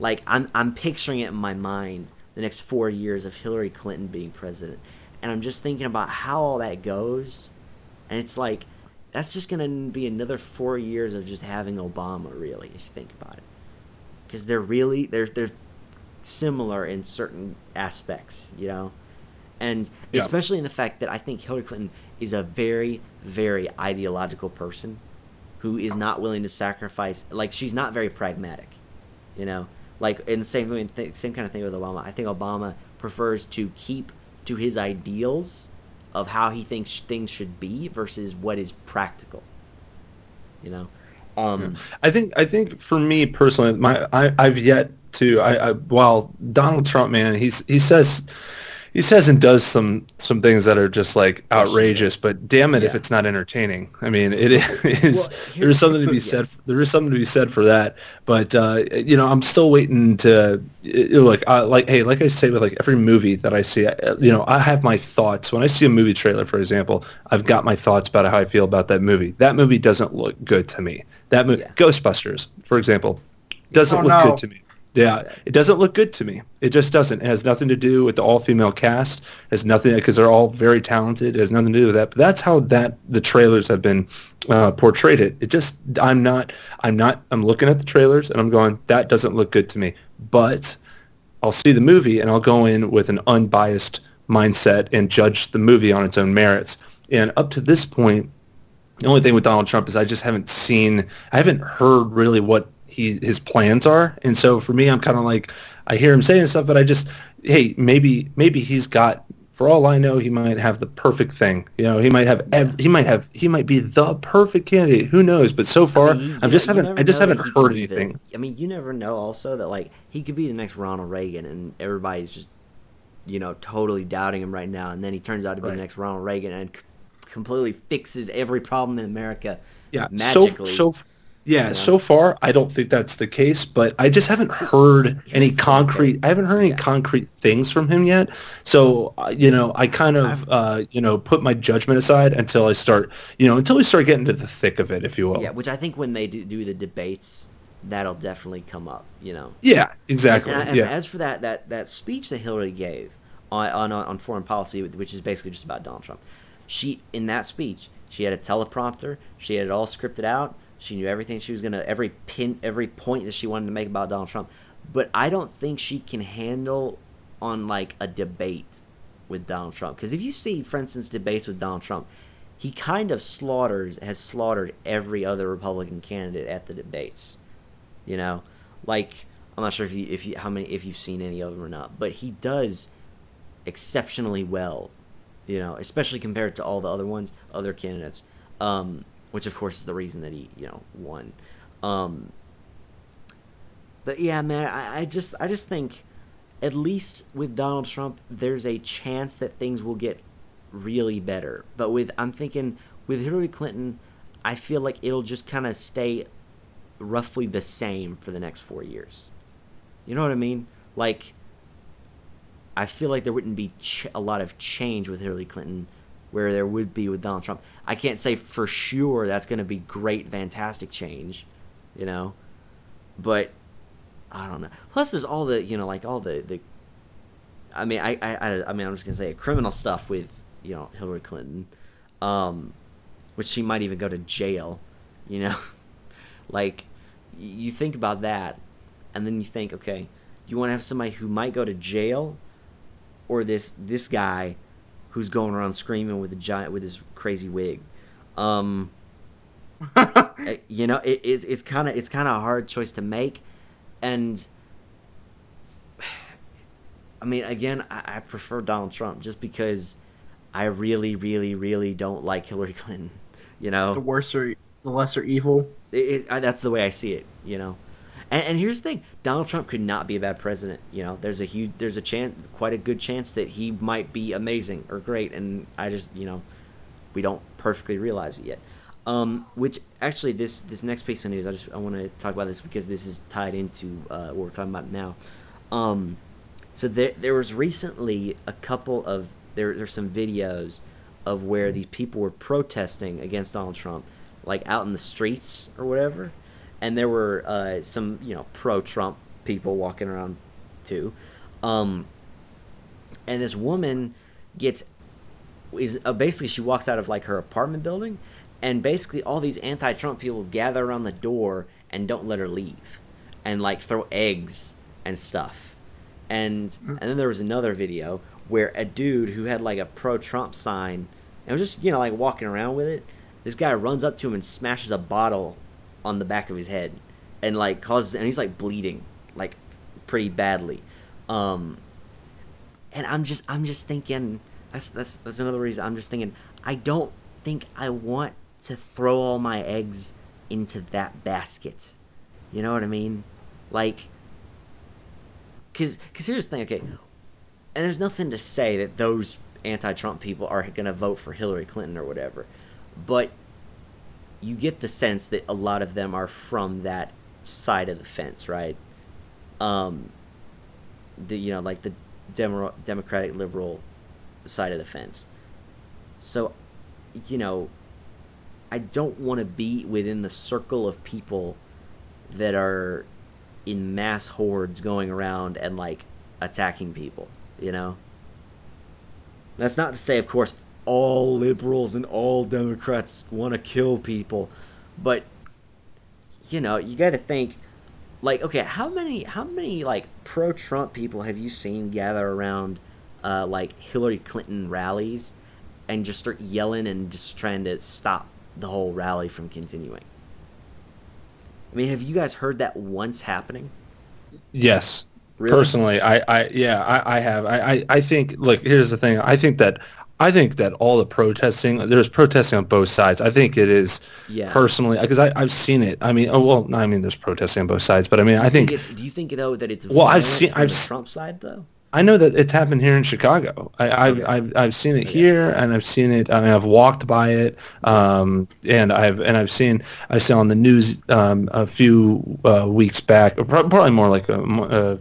Like, I'm, I'm picturing it in my mind, the next four years of Hillary Clinton being president. And I'm just thinking about how all that goes. And it's like, that's just going to be another four years of just having Obama, really, if you think about it. Because they're really, they're, they're similar in certain aspects, you know? And yeah. especially in the fact that I think Hillary Clinton is a very, very ideological person who is not willing to sacrifice. Like, she's not very pragmatic, you know? Like, in the same, I mean, same kind of thing with Obama. I think Obama prefers to keep to his ideals of how he thinks things should be versus what is practical, you know? Um, I think I think for me personally, my I, I've yet to I, I while Donald Trump, man, he's he says he says and does some some things that are just like outrageous, but damn it yeah. if it's not entertaining. I mean, it is well, there's something to be said for, there is something to be said for that. But uh, you know, I'm still waiting to it, like I, like hey, like I say with like every movie that I see, I, you know, I have my thoughts when I see a movie trailer, for example. I've got my thoughts about how I feel about that movie. That movie doesn't look good to me. That movie, yeah. Ghostbusters, for example, doesn't oh, look no. good to me. Yeah, it doesn't look good to me. It just doesn't. It has nothing to do with the all-female cast. It has nothing, because they're all very talented. It has nothing to do with that. But that's how that the trailers have been uh, portrayed. It. It just, I'm not, I'm not, I'm looking at the trailers and I'm going, that doesn't look good to me. But I'll see the movie and I'll go in with an unbiased mindset and judge the movie on its own merits. And up to this point, the only thing with Donald Trump is I just haven't seen, I haven't heard really what he his plans are. And so for me, I'm kind of like, I hear him saying stuff, but I just, hey, maybe maybe he's got, for all I know, he might have the perfect thing. You know, he might have, ev he might have, he might be the perfect candidate. Who knows? But so far, I mean, I'm just know, haven't, I just haven't heard anything. The, I mean, you never know. Also, that like he could be the next Ronald Reagan, and everybody's just, you know, totally doubting him right now. And then he turns out to be right. the next Ronald Reagan, and completely fixes every problem in America yeah, magically. So, so, yeah, you know? so far I don't think that's the case, but I just haven't so, heard any concrete – I haven't heard any yeah. concrete things from him yet. So, uh, you know, I kind of, uh, you know, put my judgment aside until I start – you know, until we start getting to the thick of it, if you will. Yeah, which I think when they do, do the debates, that'll definitely come up, you know. Yeah, exactly. And, and, yeah. and as for that, that, that speech that Hillary gave on, on, on foreign policy, which is basically just about Donald Trump, she, in that speech, she had a teleprompter. She had it all scripted out. She knew everything she was going to, every pin, every point that she wanted to make about Donald Trump. But I don't think she can handle on, like, a debate with Donald Trump. Because if you see, for instance, debates with Donald Trump, he kind of slaughters, has slaughtered every other Republican candidate at the debates. You know? Like, I'm not sure if you, if you, how many, if you've seen any of them or not. But he does exceptionally well. You know, especially compared to all the other ones, other candidates, um, which of course is the reason that he, you know, won. Um, but yeah, man, I, I just, I just think, at least with Donald Trump, there's a chance that things will get really better. But with, I'm thinking with Hillary Clinton, I feel like it'll just kind of stay roughly the same for the next four years. You know what I mean? Like, I feel like there wouldn't be ch a lot of change with Hillary Clinton where there would be with Donald Trump. I can't say for sure that's going to be great, fantastic change, you know? But I don't know. Plus there's all the, you know, like all the, the I mean, I, I, I mean, I'm just going to say it, criminal stuff with, you know, Hillary Clinton, um, which she might even go to jail, you know? Like, you think about that, and then you think, okay, you want to have somebody who might go to jail, or this this guy who's going around screaming with a giant with his crazy wig, um, you know, it, it, it's kind of it's kind of a hard choice to make, and I mean, again, I, I prefer Donald Trump just because I really, really, really don't like Hillary Clinton. You know, the worse or the lesser evil. It, it, I, that's the way I see it. You know. And, and here's the thing: Donald Trump could not be a bad president. You know, there's a huge, there's a chance, quite a good chance that he might be amazing or great, and I just, you know, we don't perfectly realize it yet. Um, which actually, this this next piece of news, I just I want to talk about this because this is tied into uh, what we're talking about now. Um, so there there was recently a couple of there there's some videos of where these people were protesting against Donald Trump, like out in the streets or whatever. And there were uh, some, you know, pro-Trump people walking around too. Um, and this woman gets is uh, basically she walks out of like her apartment building, and basically all these anti-Trump people gather around the door and don't let her leave, and like throw eggs and stuff. And and then there was another video where a dude who had like a pro-Trump sign and was just, you know, like walking around with it, this guy runs up to him and smashes a bottle on the back of his head and like causes, and he's like bleeding like pretty badly. Um, and I'm just, I'm just thinking that's, that's, that's another reason I'm just thinking, I don't think I want to throw all my eggs into that basket. You know what I mean? Like, cause, cause here's the thing. Okay. And there's nothing to say that those anti-Trump people are going to vote for Hillary Clinton or whatever, but you get the sense that a lot of them are from that side of the fence, right? Um, the, you know, like the demo Democratic liberal side of the fence. So, you know, I don't want to be within the circle of people that are in mass hordes going around and like attacking people, you know? That's not to say, of course, all liberals and all Democrats want to kill people, but you know, you got to think like, okay, how many how many like pro-Trump people have you seen gather around uh like Hillary Clinton rallies and just start yelling and just trying to stop the whole rally from continuing? I mean, have you guys heard that once happening? Yes. Really? Personally, I, I yeah, I, I have. I, I, I think, look, here's the thing. I think that I think that all the protesting, there's protesting on both sides. I think it is, yeah. Personally, because I've seen it. I mean, oh well, I mean, there's protesting on both sides, but I mean, I think, think it's, do you think though that it's well, I've seen I've the Trump side though. I know that it's happened here in Chicago. I, I've, okay. I've I've seen it okay. here, and I've seen it. I mean, I've walked by it, um, and I've and I've seen I saw on the news um, a few uh, weeks back, or probably more like a, a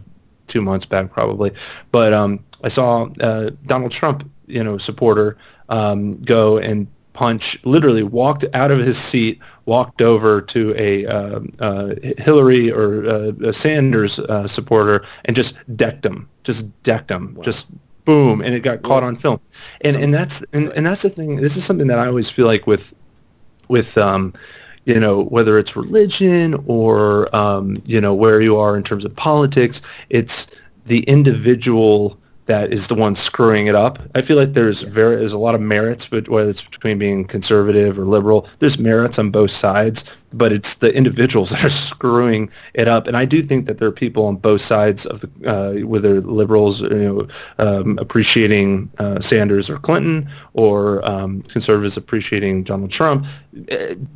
two months back, probably, but um, I saw uh, Donald Trump. You know, supporter um, go and punch. Literally, walked out of his seat, walked over to a uh, uh, Hillary or uh, a Sanders uh, supporter, and just decked him. Just decked him. Wow. Just boom, and it got caught on film. And so, and that's and, and that's the thing. This is something that I always feel like with with. Um, you know, whether it's religion or um, you know, where you are in terms of politics, it's the individual that is the one screwing it up. I feel like there's very there's a lot of merits, but whether it's between being conservative or liberal, there's merits on both sides, but it's the individuals that are screwing it up. And I do think that there are people on both sides of the, uh, whether liberals, you know, um, appreciating uh, Sanders or Clinton, or um, conservatives appreciating Donald Trump.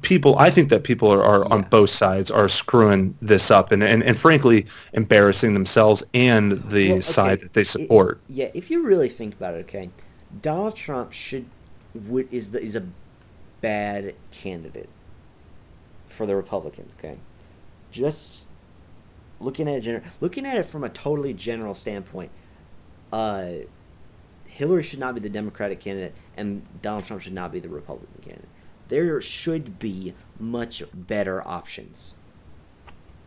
People, I think that people are, are on both sides are screwing this up, and, and, and frankly embarrassing themselves and the well, okay. side that they support. It, yeah, if you really think about it, okay, Donald Trump should would is the is a bad candidate for the Republican, okay? Just looking at it, looking at it from a totally general standpoint, uh, Hillary should not be the Democratic candidate, and Donald Trump should not be the Republican candidate. There should be much better options.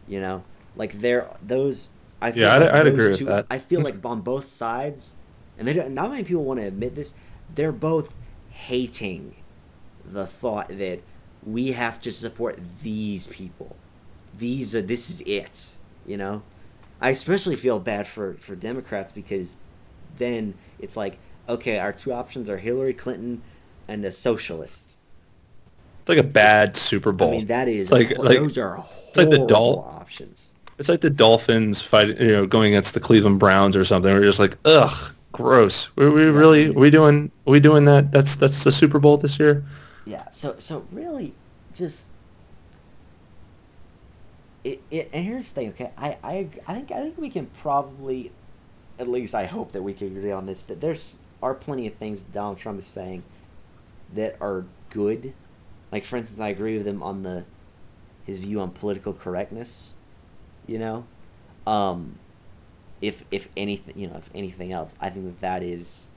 You know, like there those. I feel yeah, like I'd, I'd agree two, with that. I feel like on both sides, and they don't, not many people want to admit this. They're both hating the thought that we have to support these people. These are, this is it, you know? I especially feel bad for, for Democrats, because then it's like, okay, our two options are Hillary Clinton and a socialist. It's like a bad it's, Super Bowl. I mean, that is, like, like, those are horrible like the options. It's like the Dolphins fighting, you know, going against the Cleveland Browns or something. We're just like, ugh, gross. We we really, are we doing, are we doing that? That's, that's the Super Bowl this year? Yeah, so so really, just it, it. And here's the thing, okay? I, I I think I think we can probably, at least I hope that we can agree on this, that there's are plenty of things Donald Trump is saying that are good. Like, for instance, I agree with him on the his view on political correctness. You know, um, if if anything, you know, if anything else, I think that that is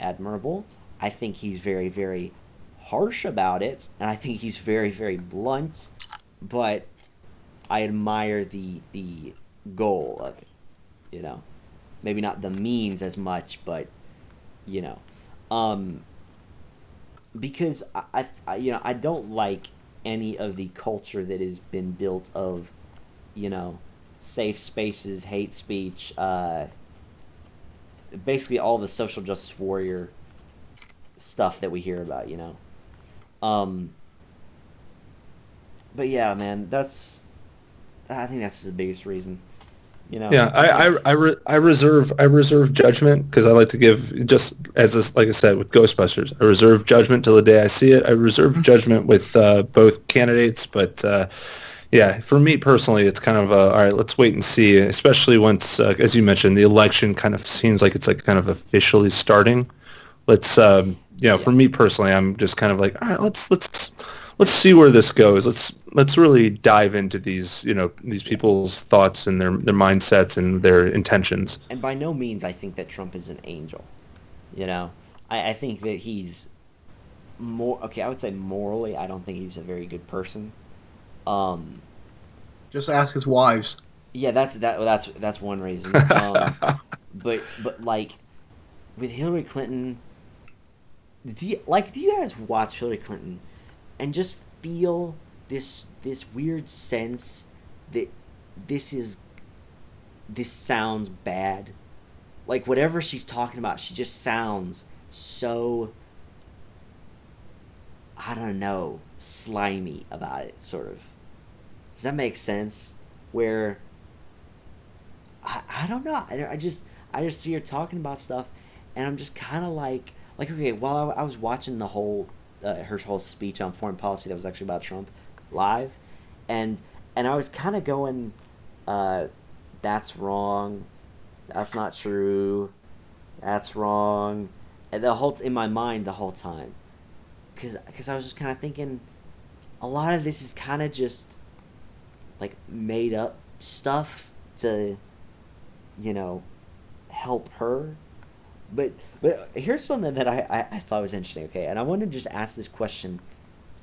admirable. I think he's very very. harsh about it, and I think he's very very blunt, but I admire the the goal of it, you know? Maybe not the means as much, but, you know. Um, because, I, I, you know, I don't like any of the culture that has been built of, you know, safe spaces, hate speech, uh, basically all the social justice warrior stuff that we hear about, you know. Um, but yeah, man, that's, I think that's the biggest reason. You know, yeah, I I I, re I reserve I reserve judgment because I like to give just as this, like I said with Ghostbusters, I reserve judgment till the day I see it. I reserve judgment with uh, both candidates, but uh, yeah, for me personally, it's kind of a, all right, let's wait and see. Especially once, uh, as you mentioned, the election kind of seems like it's like kind of officially starting. Let's um, you know, yeah. For me personally, I'm just kind of like, all right, let's let's. Let's see where this goes. Let's let's really dive into these, you know, these people's thoughts and their their mindsets and their intentions. And by no means I think that Trump is an angel. You know, I, I think that he's more okay. I would say morally, I don't think he's a very good person. Um, just ask his wives. Yeah, that's that. That's that's one reason. Um, but but like with Hillary Clinton, do you, like do you guys watch Hillary Clinton? And just feel this this weird sense that this is this sounds bad. Like whatever she's talking about, she just sounds so, I don't know, slimy about it, sort of. Does that make sense? Where I, I don't know. I, I just I just see her talking about stuff, and I'm just kind of like like okay. While I, I was watching the whole. Uh, her whole speech on foreign policy that was actually about Trump live, and and I was kind of going, uh, that's wrong, that's not true, that's wrong, and the whole in my mind the whole time, because because I was just kind of thinking, a lot of this is kind of just like made up stuff to, you know, help her. But but here's something that I, I, I thought was interesting, okay? And I want to just ask this question,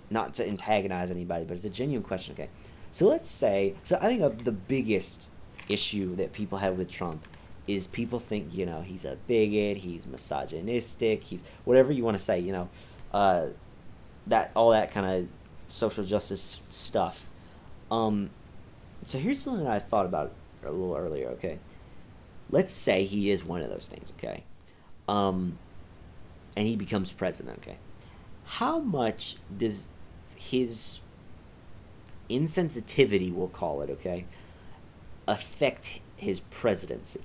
not to antagonize anybody, but it's a genuine question, okay? So let's say, so I think a, the biggest issue that people have with Trump is people think, you know, he's a bigot, he's misogynistic, he's whatever you want to say, you know, uh, that all that kind of social justice stuff. Um, so here's something that I thought about a little earlier, okay? Let's say he is one of those things, okay? Um, and he becomes president, okay? How much does his insensitivity, we'll call it, okay, affect his presidency?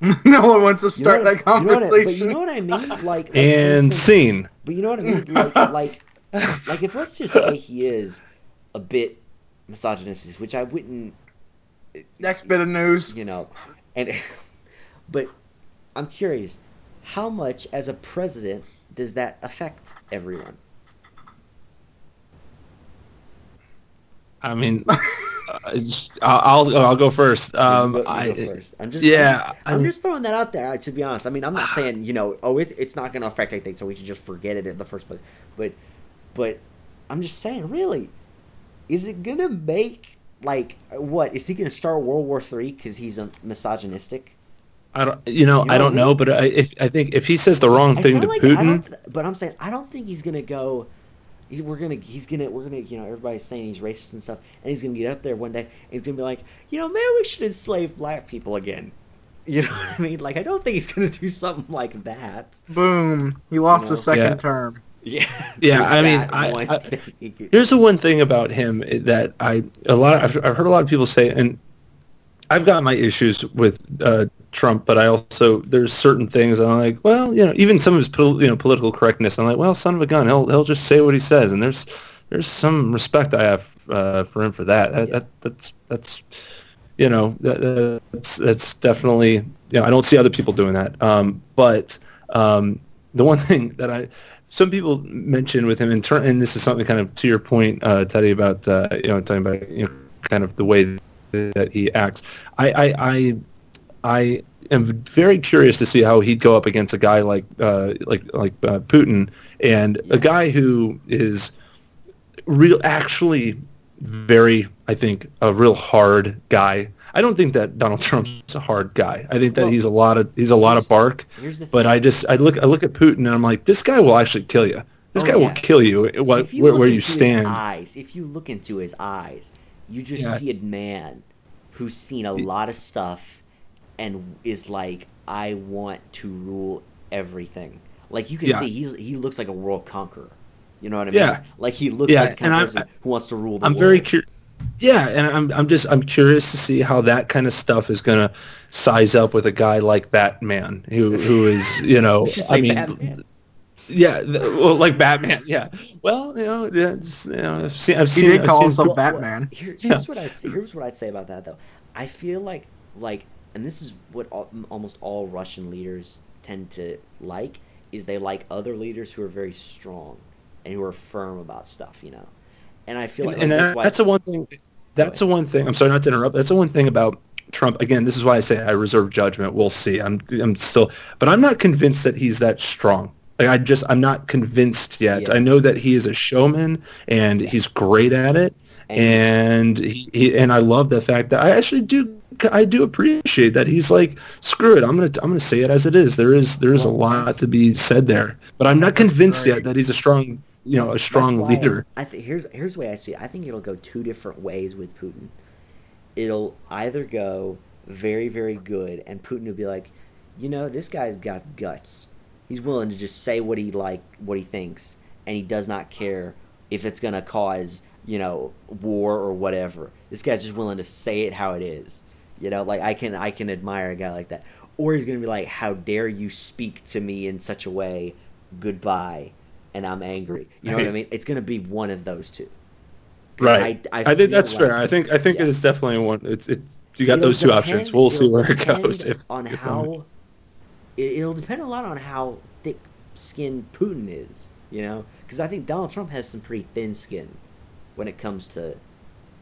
No one wants to start you know that I, conversation. You know what I, but you know what I mean? Like, like and scene. But you know what I mean? Like, like, like, if let's just say he is a bit misogynistic, which I wouldn't... Next bit of news, you know, and but I'm curious, how much as a president does that affect everyone? I mean, I'll I'll go first. Um, you go, you go I first. I'm just yeah, I'm just, I'm, I'm just throwing that out there. To be honest, I mean, I'm not saying you know, oh, it, it's not going to affect anything, so we should just forget it in the first place. But but I'm just saying, really, is it going to make? Like, what is he going to start World War Three because he's a misogynistic? I don't, you know, you know I don't I mean? know, but I, if I think if he says the wrong I thing to like, Putin, but I'm saying I don't think he's going to go. He's, we're gonna, he's gonna, we're gonna, you know, everybody's saying he's racist and stuff, and he's gonna get up there one day and he's gonna be like, you know, maybe we should enslave black people again. You know what I mean? Like, I don't think he's gonna do something like that. Boom! He lost you know? a second yeah. term. Yeah, yeah. I mean, I, I, here's the one thing about him that I a lot. Of, I've, I've heard a lot of people say, and I've got my issues with uh, Trump, but I also there's certain things I'm like, well, you know, even some of his you know political correctness, I'm like, well, son of a gun, he'll he'll just say what he says, and there's there's some respect I have uh, for him for that. Yeah. That that's that's you know that, that's that's definitely you know I don't see other people doing that. Um, but um, the one thing that I Some people mention with him, in turn, and this is something kind of to your point, uh, Teddy, about uh, you know talking about you know, kind of the way that he acts. I, I I I am very curious to see how he'd go up against a guy like uh, like like uh, Putin and yeah. a guy who is real, actually very, I think, a real hard guy. I don't think that Donald Trump's a hard guy. I think that well, he's a lot of he's a lot of bark. Here's the thing. But I just I look I look at Putin and I'm like, this guy will actually kill you. This oh, guy yeah. will kill you. What where, where you stand? His eyes, if you look into his eyes, you just yeah. see a man who's seen a lot of stuff and is like, I want to rule everything. Like you can yeah. see, he's he looks like a world conqueror. You know what I mean? Yeah. Like he looks yeah. like the kind and of person I, who wants to rule the I'm world. I'm very curious. Yeah, and I'm I'm just I'm curious to see how that kind of stuff is gonna size up with a guy like Batman, who who is you know I mean, Batman. yeah, well, like Batman, yeah. Well, you know, yeah, just, you know I've seen I've seen. He did call himself well, Batman. Well, here, here's yeah. what I here's what I'd say about that though. I feel like like, and this is what all, almost all Russian leaders tend to like is they like other leaders who are very strong and who are firm about stuff, you know. And I feel like, and, like and that's, that's the one thing. That's the one thing. I'm sorry not to interrupt. That's the one thing about Trump. Again, this is why I say I reserve judgment. We'll see. I'm, I'm still, but I'm not convinced that he's that strong. Like I just, I'm not convinced yet. Yeah. I know that he is a showman and yeah. he's great at it. And, and he, he, and I love the fact that I actually do. I do appreciate that he's like, screw it. I'm gonna, I'm gonna say it as it is. There is, there is well, a lot to be said there. But I'm not convinced great. yet that he's a strong. You know, a strong leader. I think here's here's the way I see it. I think it'll go two different ways with Putin. It'll either go very, very good, and Putin will be like, you know, this guy's got guts. He's willing to just say what he like, what he thinks, and he does not care if it's gonna cause, you know, war or whatever. This guy's just willing to say it how it is. You know, like I can I can admire a guy like that. Or he's gonna be like, how dare you speak to me in such a way? Goodbye. And I'm angry. You know right. what I mean? It's going to be one of those two. Right. I, I, I think that's like, fair. I think I think yeah. it is definitely one. It's it. You got it'll those two depend, options. We'll see where it goes. If on if how it, it'll depend a lot on how thick-skinned Putin is. You know, because I think Donald Trump has some pretty thin skin when it comes to,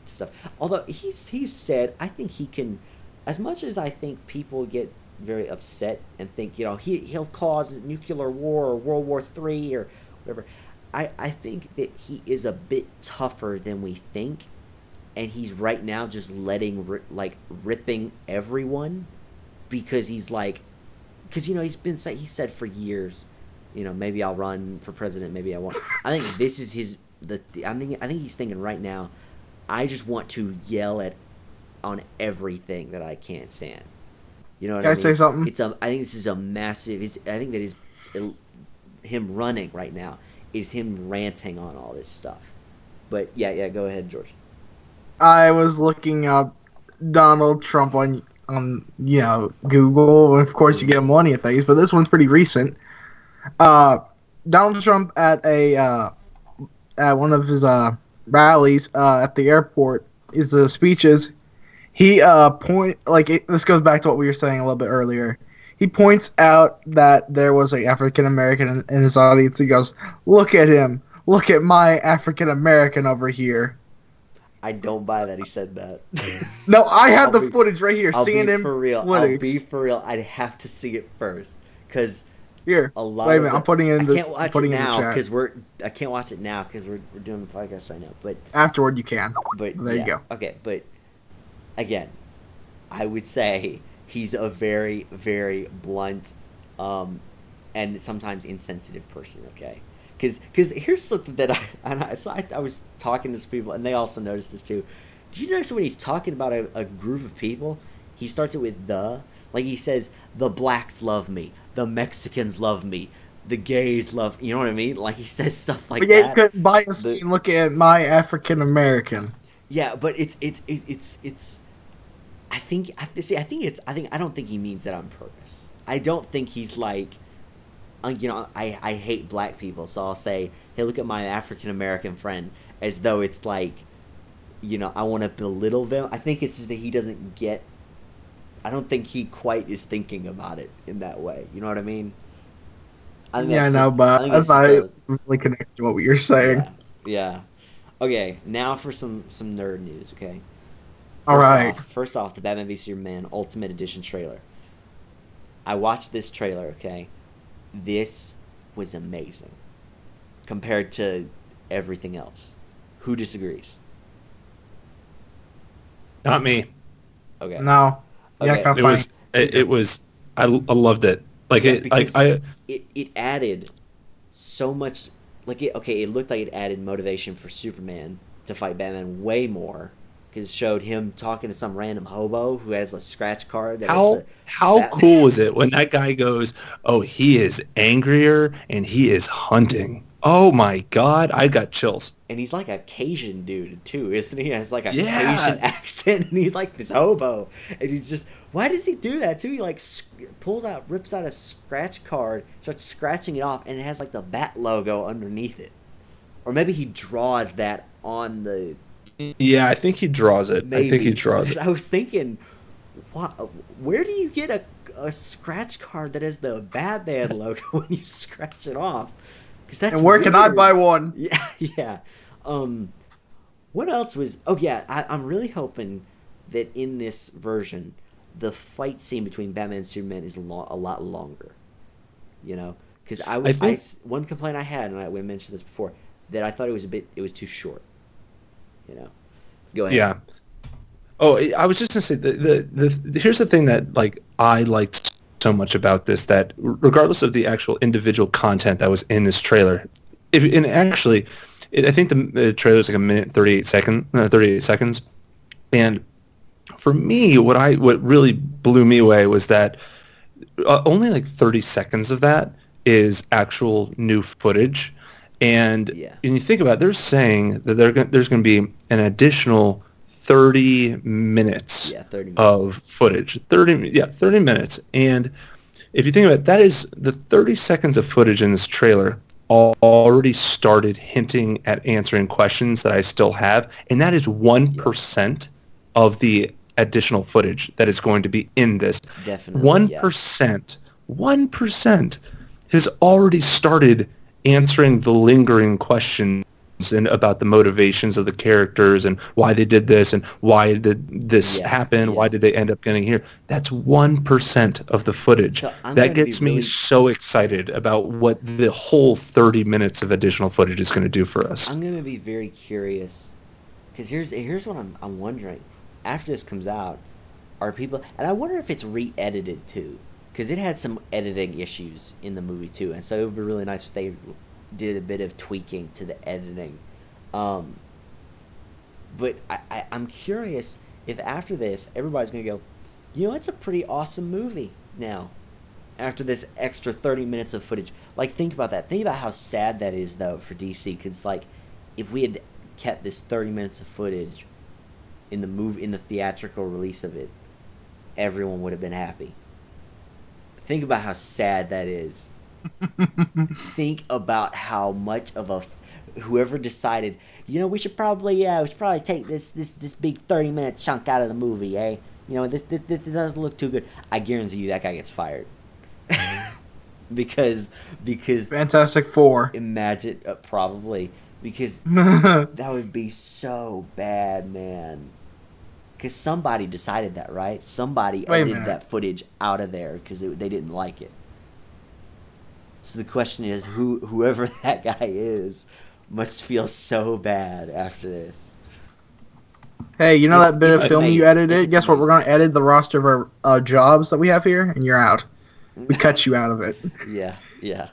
to stuff. Although he's he's said, I think he can. As much as I think people get very upset and think, you know, he he'll cause nuclear war or World War Three or whatever. I, I think that he is a bit tougher than we think, and he's right now just letting ri like ripping everyone because he's like, because you know he's been say he said for years, you know maybe I'll run for president, maybe I won't. I think this is his the I think I think he's thinking right now, I just want to yell at on everything that I can't stand. You know what I mean? Can I say something? It's a I think this is a massive. It's, I think that is. Him running right now is him ranting on all this stuff. But yeah, yeah, go ahead, George. I was looking up Donald Trump on on you know Google. Of course, you get a millennia things, but this one's pretty recent. Uh, Donald Trump at a uh, at one of his uh, rallies uh, at the airport is the speeches. He uh point like it, this goes back to what we were saying a little bit earlier. He points out that there was an African-American in, in his audience. He goes, look at him. Look at my African-American over here. I don't buy that he said that. No, I have I'll the be, footage right here. I'll seeing be him for real. Footage. I'll be for real. I'd have to see it first. Because here, a lot wait a minute. Of it, I'm putting in the, I can't watch it now because we're. I can't watch it now because we're, we're doing the podcast right now. But afterward, you can. But there yeah. you go. Okay, but again, I would say he's a very, very blunt um, and sometimes insensitive person, okay? Because because here's something that I, and I, so I, I was talking to some people, and they also noticed this too. Do you notice when he's talking about a, a group of people, he starts it with the? Like he says, the blacks love me, the Mexicans love me, the gays love, you know what I mean? Like he says stuff like that. Could buy a scene, look at my African-American. Yeah, but it's, it's, it's, it's, it's I think I see. I think it's. I think I don't think he means that on purpose. I don't think he's like, you know, I I hate black people, so I'll say, hey, look at my African American friend, as though it's like, you know, I want to belittle them. I think it's just that he doesn't get. I don't think he quite is thinking about it in that way. You know what I mean? I think yeah, I know, but I that's not a, really connected to what you're saying. Yeah, yeah. Okay, now for some some nerd news. Okay. First All right. Off, first off, the Batman v Superman Ultimate Edition trailer. I watched this trailer, okay? This was amazing compared to everything else. Who disagrees? Not me. Okay. No. Okay. Yeah, it was. It, it was. I, I loved it. Like yeah, it. Like I. It it added so much. Like it. Okay. It looked like it added motivation for Superman to fight Batman way more, because it showed him talking to some random hobo who has a scratch card. That how the, how Batman. Cool was it when that guy goes, "Oh, he is angrier and he is hunting." Oh my God, I got chills. And he's like a Cajun dude too, isn't he? He has like a yeah. Cajun accent, and he's like this hobo, and he's just, why does he do that too? He like pulls out, rips out a scratch card, starts scratching it off, and it has like the bat logo underneath it, or maybe he draws that on the. Yeah, I think he draws it. Maybe. I think he draws it. I was thinking, wow, where do you get a a scratch card that has the Batman logo when you scratch it off? That's and where weird. Can I buy one? Yeah, yeah. Um, what else was? Oh yeah, I, I'm really hoping that in this version, the fight scene between Batman and Superman is lo a lot longer. You know, because I, I, think... I one complaint I had, and I we mentioned this before, that I thought it was a bit, it was too short. You know, go ahead. Yeah. Oh, I was just gonna say the the, the, the here's the thing that like I liked so much about this, that regardless of the actual individual content that was in this trailer, if, and actually, it, I think the, the trailer is like a minute thirty-eight second, uh, thirty-eight seconds. And for me, what I what really blew me away was that uh, only like thirty seconds of that is actual new footage. And yeah. and you think about it, they're saying that they're go there's going to be an additional Thirty minutes, yeah, thirty minutes of footage. Thirty, yeah, thirty minutes. And if you think about it, that is the thirty seconds of footage in this trailer already started hinting at answering questions that I still have, and that is one percent yeah. of the additional footage that is going to be in this. Definitely, one percent, one percent has already started answering the lingering questions and about the motivations of the characters and why they did this and why did this yeah, happen, yeah. why did they end up getting here. That's one percent of the footage. So that gets me really... so excited about what the whole thirty minutes of additional footage is going to do for us. I'm going to be very curious, because here's, here's what I'm, I'm wondering. After this comes out, are people... And I wonder if it's re-edited too, because it had some editing issues in the movie too, and so it would be really nice if they... did a bit of tweaking to the editing, um, but I, I, I'm curious if after this everybody's gonna go, you know, it's a pretty awesome movie now. After this extra thirty minutes of footage, like think about that. Think about how sad that is though for D C, because like if we had kept this thirty minutes of footage in the move in the theatrical release of it, everyone would have been happy. Think about how sad that is. Think about how much of a whoever decided, you know, we should probably yeah, we should probably take this this this big thirty minute chunk out of the movie, eh? You know, this this, this doesn't look too good. I guarantee you that guy gets fired because because Fantastic Four. Imagine uh, probably because that would be so bad, man. Because somebody decided that, right? Somebody Wait edited that footage out of there because they didn't like it. So the question is, who whoever that guy is must feel so bad after this. Hey, you know if, that bit of film made, you edited? Guess what? We're going to edit the roster of our uh, jobs that we have here, and you're out. We cut you out of it. Yeah, yeah.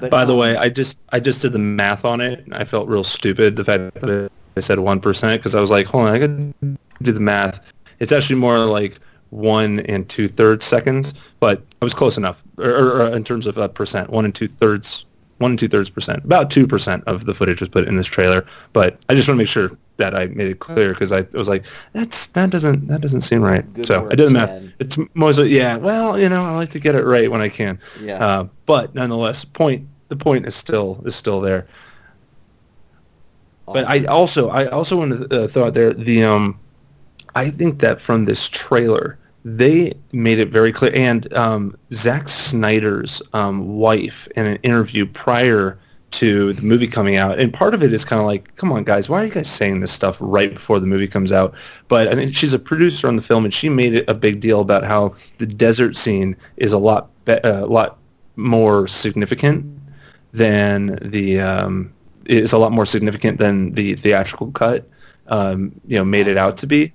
But, By um, the way, I just I just did the math on it, and I felt real stupid the fact that I said one percent, because I was like, hold on, I could do the math. It's actually more like one and two-thirds seconds, but I was close enough, or, or, or in terms of uh, percent, one and two-thirds, one and two-thirds percent, about two percent of the footage was put in this trailer. But I just want to make sure that I made it clear, because I was like, that's that doesn't that doesn't seem right. Good so work, I did the math. It's mostly yeah. Well, you know, I like to get it right when I can. Yeah. Uh, but nonetheless, point the point is still is still there. Awesome. But I also I also want to uh, throw out there the um, I think that from this trailer, they made it very clear, and um, Zack Snyder's um, wife in an interview prior to the movie coming out, and part of it is kind of like, come on, guys, why are you guys saying this stuff right before the movie comes out? But I mean, she's a producer on the film, and she made it a big deal about how the desert scene is a lot, be a lot more significant than the um, is a lot more significant than the theatrical cut, um, you know, made it out to be.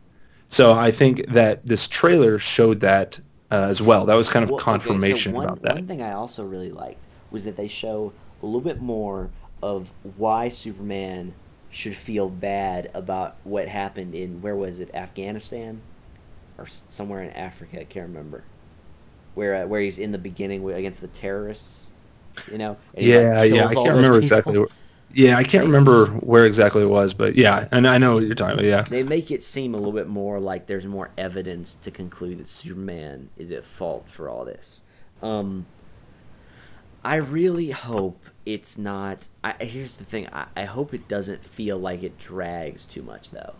So I think that this trailer showed that uh, as well. That was kind of well, confirmation okay, so one, about that. One thing I also really liked was that they show a little bit more of why Superman should feel bad about what happened in, where was it, Afghanistan? Or somewhere in Africa, I can't remember. Where uh, where he's in the beginning against the terrorists, you know? And yeah, he, like, yeah, I can't remember people. exactly where. Yeah, I can't they, remember where exactly it was, but yeah, and I know what you're talking about, yeah. They make it seem a little bit more like there's more evidence to conclude that Superman is at fault for all this. Um, I really hope it's not... I, here's the thing, I, I hope it doesn't feel like it drags too much, though.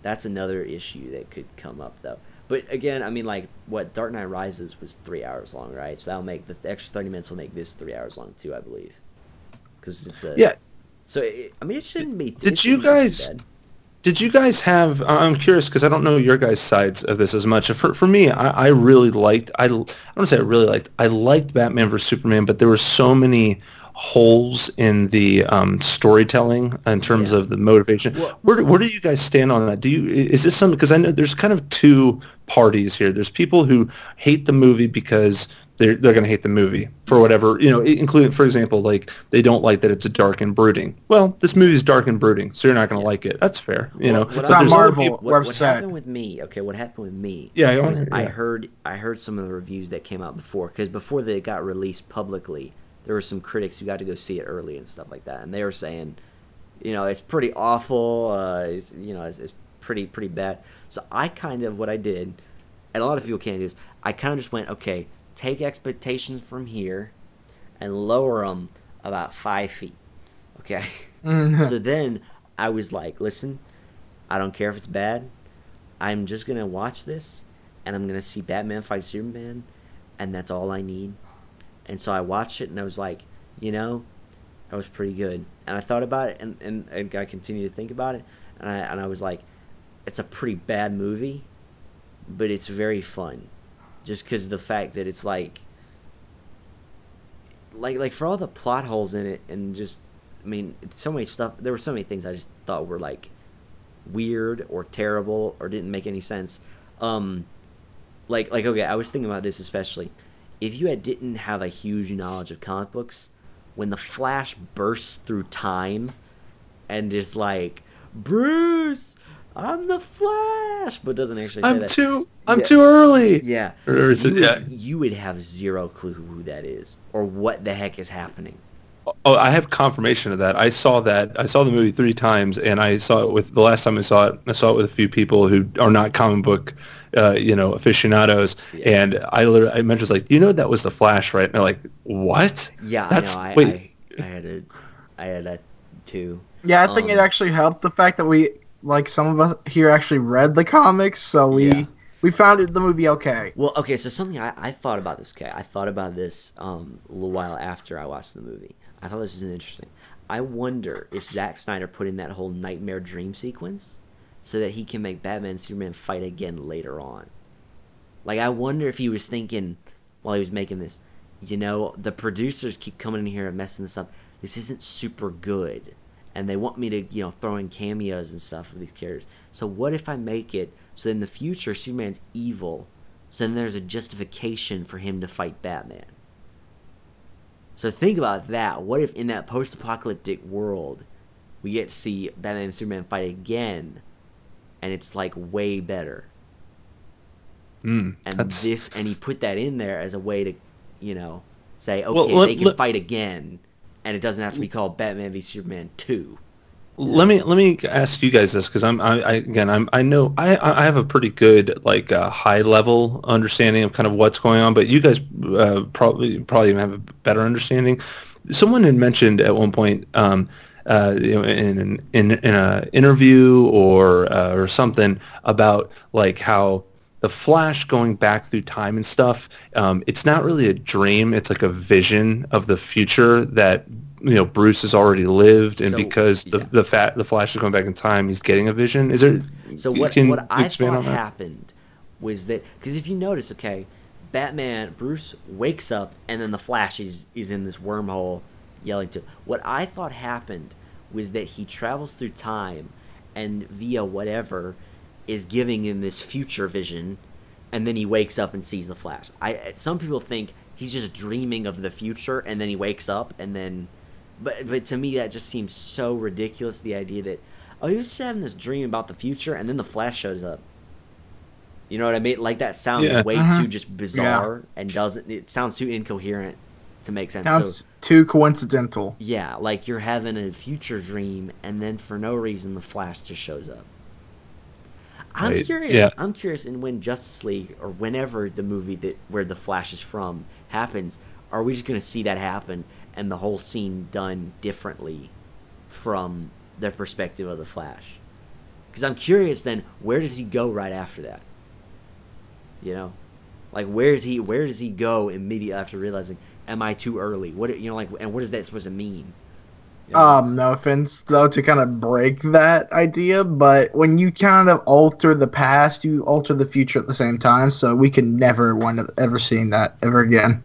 That's another issue that could come up, though. But again, I mean, like, what, Dark Knight Rises was three hours long, right? So that'll make... The extra thirty minutes will make this three hours long, too, I believe. Because it's a... Yeah. So it, I mean, it shouldn't be. Did you guys? Did you guys have? I'm curious because I don't know your guys' sides of this as much. For for me, I, I really liked. I I don't want to say I really liked. I liked Batman v Superman, but there were so many holes in the um, storytelling in terms yeah. of the motivation. Well, where where do you guys stand on that? Do you is this something? Because I know there's kind of two parties here. There's people who hate the movie because they're they're going to hate the movie for whatever, you know, including, for example, like they don't like that it's dark and brooding. Well, this movie's dark and brooding, so you're not going to yeah. like it. That's fair, you well, know. It's not Marvel. What, what happened with me? Okay, what happened with me? Yeah, I, was, hear, yeah. I heard I heard some of the reviews that came out before, because before they got released publicly, there were some critics who got to go see it early and stuff like that, and they were saying, you know, it's pretty awful. Uh, it's, you know, it's, it's pretty pretty bad. So I kind of what I did, and a lot of people can't do this. I kind of just went, okay, take expectations from here and lower them about five feet, okay? Mm-hmm. So then I was like, listen, I don't care if it's bad. I'm just going to watch this, and I'm going to see Batman fight Superman, and that's all I need. And so I watched it, and I was like, you know, that was pretty good. And I thought about it, and, and, and I continued to think about it, and I, and I was like, it's a pretty bad movie, but it's very fun. Just because of the fact that it's like, like, like for all the plot holes in it, and just, I mean, it's so many stuff. There were so many things I just thought were like weird or terrible or didn't make any sense. Um, like, like okay, I was thinking about this especially. If you had didn't have a huge knowledge of comic books, when the Flash bursts through time, and is like, Bruce, I'm the Flash, but doesn't actually say I'm that. Too, I'm yeah. too early. Yeah. Or is it, you, yeah. You would have zero clue who that is or what the heck is happening. Oh, I have confirmation of that. I saw that. I saw the movie three times, and I saw it with the last time I saw it. I saw it with a few people who are not comic book, uh, you know, aficionados. Yeah. And I literally, I mentioned like, you know, that was the Flash, right? And they're like, what? Yeah, That's, I know. I, wait. I, I had a, I had that too. Yeah, I think um, it actually helped the fact that we. Like, some of us here actually read the comics, so we yeah. we found it, the movie okay. Well, okay, so something I, I thought about this, okay? I thought about this um, a little while after I watched the movie. I thought this was interesting. I wonder if Zack Snyder put in that whole nightmare dream sequence so that he can make Batman and Superman fight again later on. Like, I wonder if he was thinking while he was making this, you know, the producers keep coming in here and messing this up. This isn't super good. And they want me to, you know, throw in cameos and stuff for these characters. So what if I make it so in the future Superman's evil, so then there's a justification for him to fight Batman? So think about that. What if in that post-apocalyptic world we get to see Batman and Superman fight again, and it's like way better? Mm, and that's... this, and he put that in there as a way to, you know, say, okay, well, let, they can let... fight again. And it doesn't have to be called Batman v Superman two. Let me let me ask you guys this, because I'm I, I again I'm I know I I have a pretty good like uh, high level understanding of kind of what's going on, but you guys uh, probably probably have a better understanding. Someone had mentioned at one point um, uh, you know, in an in, in an interview or uh, or something about like how the Flash going back through time and stuff, um, it's not really a dream. It's like a vision of the future that, you know, Bruce has already lived, and so, because the yeah. the, fat, the Flash is going back in time, he's getting a vision. Is there? So what, can what I thought happened was that, because if you notice, okay, Batman, Bruce wakes up, and then the Flash is, is in this wormhole yelling to him. What I thought happened was that he travels through time and via whatever is giving him this future vision, and then he wakes up and sees the Flash. I some people think he's just dreaming of the future and then he wakes up and then, but but to me that just seems so ridiculous. The idea that, oh, you're just having this dream about the future and then the Flash shows up. You know what I mean? Like that sounds yeah. way uh-huh. too just bizarre yeah. and doesn't. It sounds too incoherent to make sense. Sounds so, too coincidental. Yeah, like you're having a future dream and then for no reason the Flash just shows up. I'm right. curious. Yeah. I'm curious. And when Justice League or whenever the movie that where the Flash is from happens, are we just going to see that happen and the whole scene done differently from the perspective of the Flash? Because I'm curious. Then where does he go right after that? You know, like where is he? Where does he go immediately after realizing, am I too early? What you know, like, and what is that supposed to mean? You know? Um, no offense though to kind of break that idea, but when you kind of alter the past, you alter the future at the same time. So we can never one have ever seen that ever again.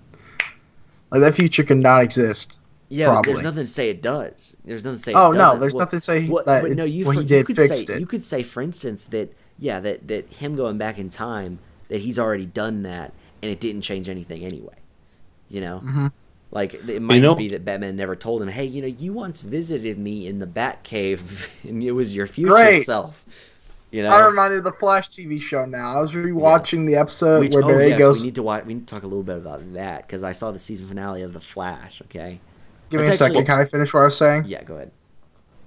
Like that future cannot exist. Yeah, but there's nothing to say it does. There's nothing to say. Oh it no, there's well, nothing to say well, that but no, you, what for, he did you could fixed say, it. You could say, for instance, that yeah, that that him going back in time, that he's already done that and it didn't change anything anyway. You know. Mm-hmm. Like, it might you know, be that Batman never told him, hey, you know, you once visited me in the Batcave, and it was your future Great. self. You know? I reminded of the Flash T V show now. I was rewatching yeah. the episode Which, where oh, Barry yes, goes... We need, to watch, we need to talk a little bit about that, because I saw the season finale of The Flash, okay? Give That's me a actually... second. Can I finish what I was saying? Yeah, go ahead.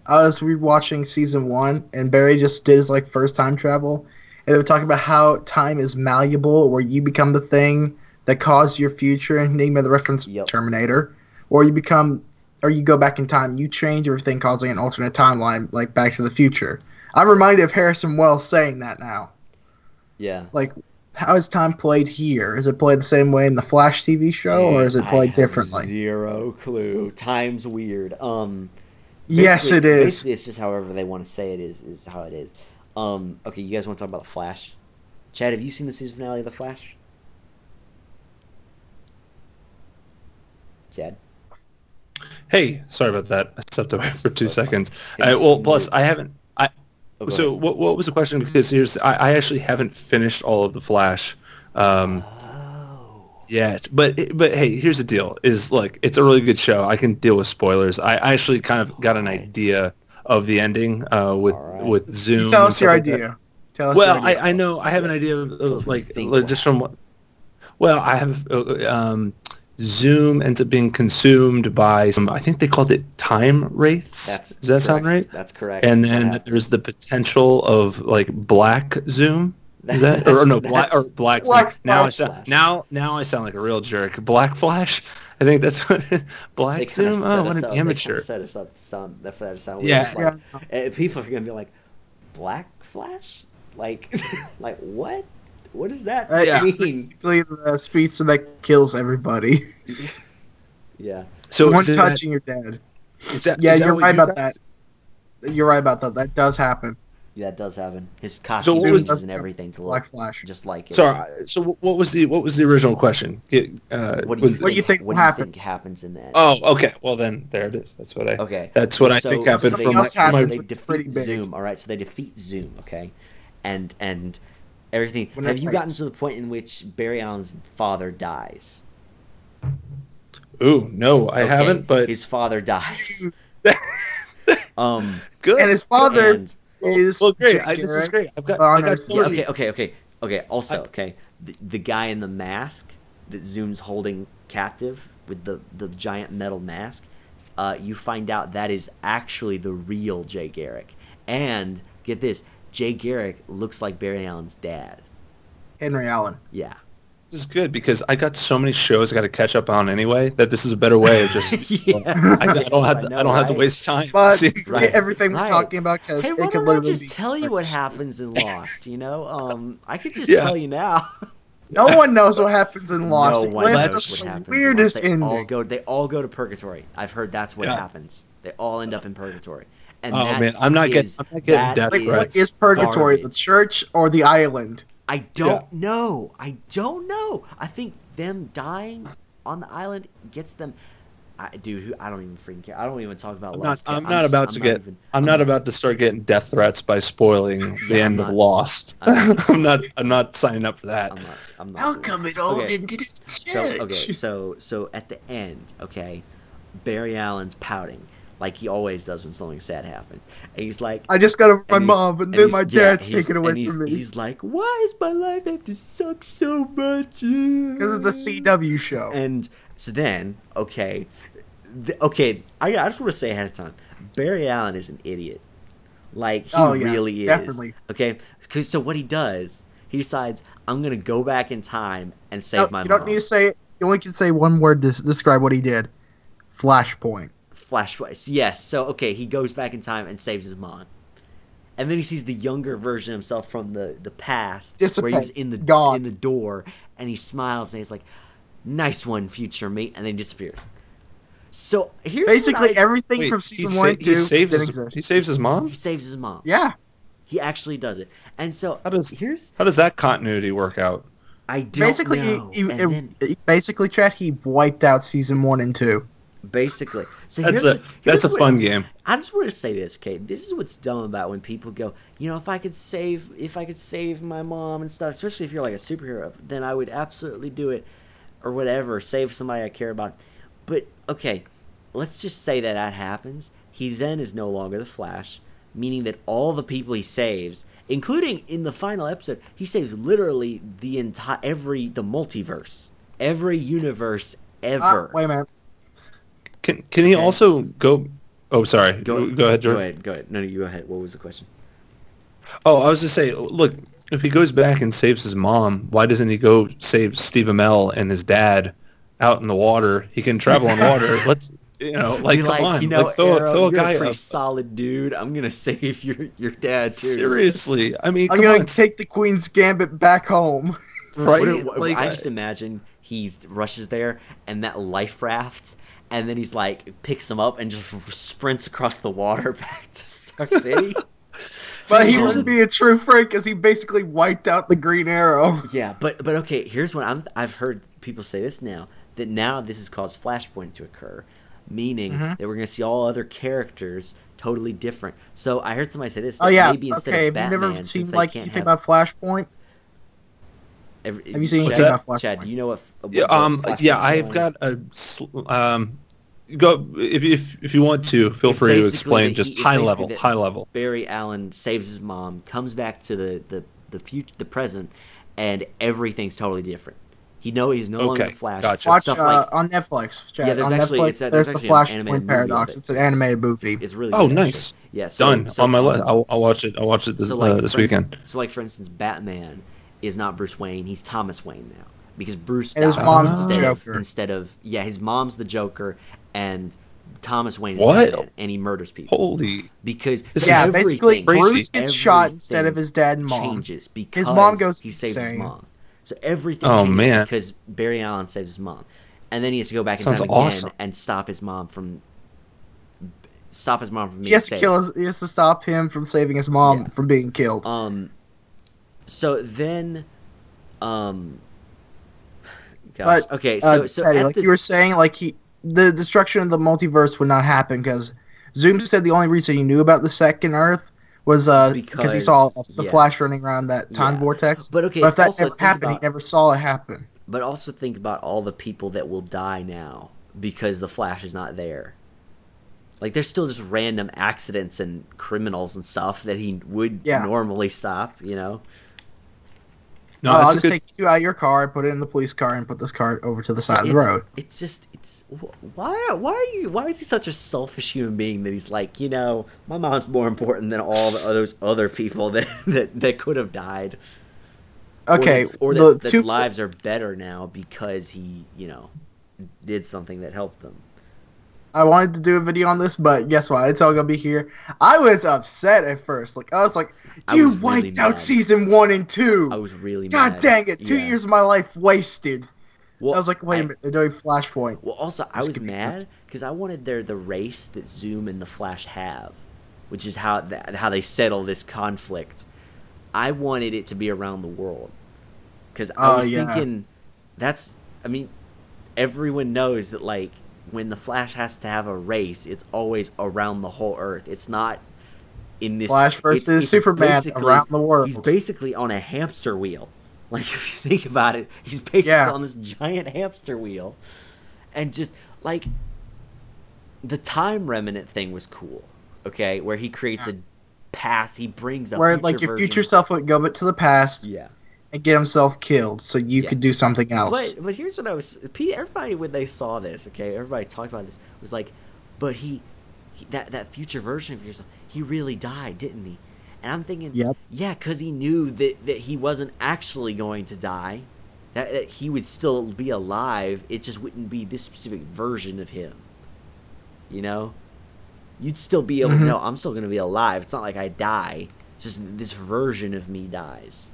I was rewatching season one, and Barry just did his, like, first time travel, and they were talking about how time is malleable, where you become the thing that caused your future, and name of the reference yep. Terminator, or you become, or you go back in time, you change everything, causing an alternate timeline, like Back to the Future. I'm reminded of Harrison Wells saying that now. Yeah. Like, how is time played here? Is it played the same way in the Flash T V show, yeah, or is it played I have differently? Zero clue. Time's weird. Um. Yes, it is. Basically, it's just however they want to say it is is how it is. Um. Okay, you guys want to talk about the Flash? Chad, have you seen the season finale of the Flash? Chad? Hey, sorry about that. I stepped away for two That's seconds. I, well, plus I haven't. I oh, so what? What was the question? Because here's I, I actually haven't finished all of the Flash, um, oh. yet. But but hey, here's the deal: is look, it's a really good show. I can deal with spoilers. I, I actually kind of got an idea of the ending uh, with right. with Zoom. You tell us your idea. Like tell us. Well, your idea. I I know I have an idea of, of like, like just from. What, well, I have. Um, Zoom ends up being consumed by some, I think they called it time wraiths. That's Does that correct. sound right? That's correct. And then that there's the potential of like black Zoom. Is that or no black or black, black Zoom. Now I sound, now now I sound like a real jerk. Black Flash. I think that's what black Zoom. Oh, what an up. amateur. They set us up to sound that for that sound. Yeah. Like, yeah. People are gonna be like, Black Flash? Like, like what? What does that uh, yeah. mean? Basically, the speech that kills everybody. Yeah. So one touch and you're dead. Is that, yeah, is that you're right you about guys? that. You're right about that. That does happen. Yeah, that does happen. His costume so changes and everything to look Flash. just like it. Sorry. So what was the what was the original question? It, uh, what do you was, think, what do you think, what do you think happens in that? Oh, okay. Well then, there it is. That's what I. Okay. That's what so, I think happened from my. Happens, my they defeat Zoom. All right. So they defeat Zoom. Okay. And and. Everything. When Have you gotten to the point in which Barry Allen's father dies? Ooh, no, I okay. haven't. But his father dies. um, good. And his father and... is well, great. I, this is great. I've got. I got yeah, okay, okay, okay, okay. Also, okay, the, the guy in the mask that Zoom's holding captive with the the giant metal mask. Uh, you find out that is actually the real Jay Garrick, and get this. Jay Garrick looks like Barry Allen's dad. Henry Allen. Yeah. This is good because I got so many shows I got to catch up on anyway that this is a better way of just. yeah. well, I, I don't have to, I know, I don't right? have to waste time. But right. everything we're right. talking about because hey, it could literally just be tell you what happens in Lost. You know, um, I could just yeah. tell you now. No one knows what happens in Lost. No one knows what happens. Weirdest in Lost. They all go. They all go to purgatory. I've heard that's what yeah. happens. They all end up in purgatory. And oh man, I'm not is, getting, I'm not getting death threats. What is purgatory, garbage. the church or the island? I don't yeah. know. I don't know. I think them dying on the island gets them I, dude, I don't even freaking care. I don't even talk about I'm Lost. Not, I'm, I'm not about I'm to not get. Even, I'm, I'm not about to start getting death threats by spoiling the yeah, end not, of Lost. I'm not, I'm not. I'm not signing up for that. I'm not. I'm not How come it all okay. ended in so, okay, so so at the end, okay, Barry Allen's pouting like he always does when something sad happens, and he's like, "I just got it from my mom, and then my dad's yeah, taken away from me." He's like, "Why is my life have to suck so much?" Because it's a C W show, and. So then, okay, the, okay, I, I just want to say ahead of time, Barry Allen is an idiot. Like, he oh, yeah, really is. Definitely. Okay, so what he does, he decides, I'm going to go back in time and save no, my you mom. You don't need to say it. You only can say one word to describe what he did. Flashpoint. Flashpoint, yes. So, okay, he goes back in time and saves his mom. And then he sees the younger version of himself from the, the past, Dissipate. where he was in the, in the door, and he smiles, and he's like, nice one, future me, and then disappears. So here's basically I, everything wait, from season one to he saves his exist. he saves his mom. He saves his mom. Yeah, he actually does it. And so how does here's how does that continuity work out? I don't basically, know. He, he, it, then, basically, Chad, he wiped out season one and two. Basically, so that's here's a here's that's what, a fun game. I just want to say this, okay? This is what's dumb about when people go, you know, if I could save, if I could save my mom and stuff, especially if you're like a superhero, then I would absolutely do it. Or whatever, save somebody I care about. But, okay, let's just say that that happens. He then is no longer the Flash, meaning that all the people he saves, including in the final episode, he saves literally the entire, every, the multiverse. Every universe ever. Uh, wait a minute. Can, can he okay. also go, oh, sorry. Go, go ahead, George. Go ahead, go ahead. No, no, you go ahead. What was the question? Oh, I was just saying, look. If he goes back and saves his mom, why doesn't he go save Steve Amell and his dad out in the water? He can travel on water. Let's, you know, like, like come on. You know, like, throw, Arrow, throw a you're guy a pretty up. solid dude. I'm going to save your, your dad, too. Seriously. I mean, I'm going to take the Queen's Gambit back home. Right? What, what, like, I just imagine he rushes there and that life raft, and then he's like, picks him up and just sprints across the water back to Star City. But he wouldn't be a true friend because he basically wiped out the Green Arrow. Yeah, but but okay, here's what I'm, I've heard people say this now, that now this has caused Flashpoint to occur, meaning mm-hmm. that we're going to see all other characters totally different. So I heard somebody say this. That oh, yeah. Maybe instead okay, of Batman, have you never seen like, anything have... about Flashpoint? Every... Have you seen anything about Flashpoint? Chad, do you know what, what yeah, um, Flashpoint Yeah, I've got a... Um, Go if if if you want to feel it's free to explain he, just high level, high level. Barry Allen saves his mom, comes back to the the the future, the present, and everything's totally different. He know he's no okay, longer the Flash. Gotcha. Watch Stuff uh, like, on Netflix. Chad. Yeah, there's on actually Netflix, it's a, there's, there's actually the Flashpoint an Paradox. It. It's an animated movie. It's, it's really oh good, nice. Actually. Yeah, so, done so, on my list. I'll, I'll watch it. I'll watch it this, so like, uh, this weekend. Instance, so like for instance, Batman is not Bruce Wayne. He's Thomas Wayne now because Bruce and died his mom's instead, the Joker. Of, instead of yeah, his mom's the Joker. And Thomas Wayne is what? Batman, and he murders people. Holy! Because yeah, basically Bruce gets shot instead of his dad and mom. Changes because his mom goes. He saves insane. his mom, so everything oh, changes man. because Barry Allen saves his mom, and then he has to go back in time again awesome. and stop his mom from stop his mom from being he has saved. To kill his, he has to stop him from saving his mom yeah. from being killed. Um. So then, um. Gosh. But, okay, so uh, so Teddy, like this, you were saying, like he. The destruction of the multiverse would not happen because Zoom said the only reason he knew about the second Earth was uh, because, because he saw the yeah. Flash running around that time yeah. vortex. But, okay, but if that never happened, about, he never saw it happen. But also think about all the people that will die now because the Flash is not there. Like, there's still just random accidents and criminals and stuff that he would yeah. normally stop, you know? No, uh, I'll just good... take you out of your car, put it in the police car, and put this car over to the side it's, of the road. It's just, it's why, why are you, why is he such a selfish human being that he's like, you know, my mom's more important than all the those other people that that, that could have died. Okay, or that their two... lives are better now because he, you know, did something that helped them. I wanted to do a video on this, but guess what? It's all gonna be here. I was upset at first. Like I was like, "You was wiped really out mad. season one and two. I was really God mad. God dang it! Two yeah. years of my life wasted. Well, I was like, "Wait I, a minute, they're doing Flashpoint." Well, also I this was mad because I wanted their the race that Zoom and the Flash have, which is how the, how they settle this conflict. I wanted it to be around the world because I was uh, yeah. thinking that's. I mean, everyone knows that like. when the Flash has to have a race, it's always around the whole Earth. It's not in this Flash versus it's, it's Superman around the world. He's basically on a hamster wheel. Like, if you think about it, he's basically yeah. on this giant hamster wheel. And just, like, the time remnant thing was cool, okay? Where he creates yeah. a past, he brings up where, like, your future self would go but to the past yeah. and get himself killed so you yeah. could do something else. But, but here's what I was, everybody, when they saw this, okay, everybody talked about this, was like, but he, he that, that future version of yourself, he really died, didn't he? And I'm thinking, yep. yeah, because he knew that, that he wasn't actually going to die, that, that he would still be alive. It just wouldn't be this specific version of him, you know? You'd still be able mm-hmm. to know, I'm still going to be alive. It's not like I die. It's just this version of me dies.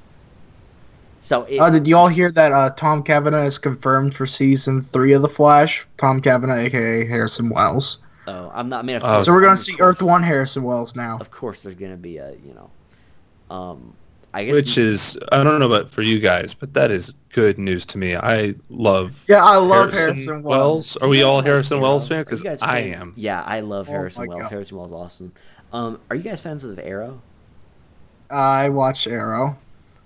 So, it, uh, did you all hear that uh, Tom Cavanagh is confirmed for season three of The Flash? Tom Cavanagh, a k a. Harrison Wells. Oh, I'm not. I mean, of course, uh, so we're gonna see Earth One Harrison Wells now. Of course, there's gonna be a you know, um, I guess which is I don't know about for you guys, but that is good news to me. I love. Yeah, I love Harrison, Harrison Wells. Wells. Are we all Harrison you Wells fans? Because I am. Yeah, I love oh, Harrison Wells. God. Harrison Wells, awesome. Um, are you guys fans of Arrow? I watch Arrow.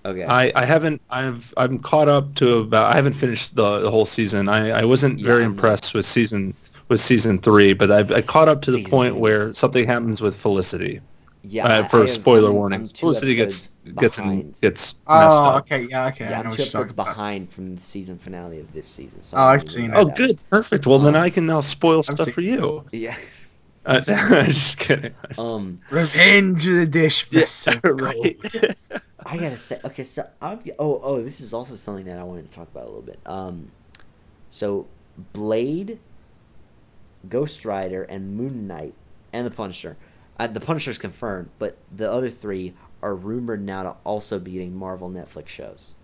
Okay. I, I haven't. I've I'm caught up to about. I haven't finished the, the whole season. I I wasn't yeah, very I'm impressed not. with season. With season three, but I, I caught up to the season point three. where something happens with Felicity. Yeah, uh, for I, I spoiler have, warnings, Felicity gets gets in, gets oh, messed up. Oh, okay, yeah, okay. Yeah, I know two episodes behind about. from the season finale of this season. So oh, I've seen. Right oh, out. good, perfect. Well, um, then I can now spoil I've stuff seen. for you. Yeah. Uh, I'm just kidding. Um, Revenge of the Dish. Yes, yeah, right. I gotta say, okay, so I'm. Oh, oh, this is also something that I wanted to talk about a little bit. Um, so Blade, Ghost Rider, and Moon Knight, and the Punisher. Uh, the Punisher's confirmed, but the other three are rumored now to also be getting Marvel Netflix shows.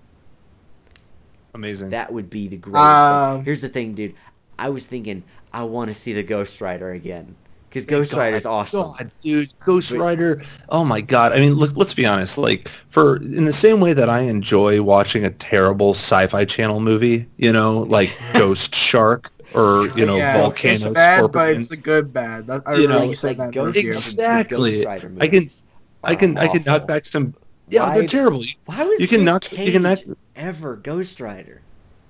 Amazing. That would be the greatest uh, thing. Here's the thing, dude. I was thinking I want to see the Ghost Rider again because Ghost Rider is awesome. God, dude, Ghost Rider. Oh my God. I mean, look. Let's be honest. Like, for in the same way that I enjoy watching a terrible Sci-Fi Channel movie, you know, like Ghost Shark. Or, you know, yeah, volcanoes. It's bad, scorpions. But it's the good bad. That, I you know, you said like that exactly. I can, I can, I can, I can knock back some. Yeah, why, they're terrible. Why was you can knock, Cage you can knock, ever Ghost Rider?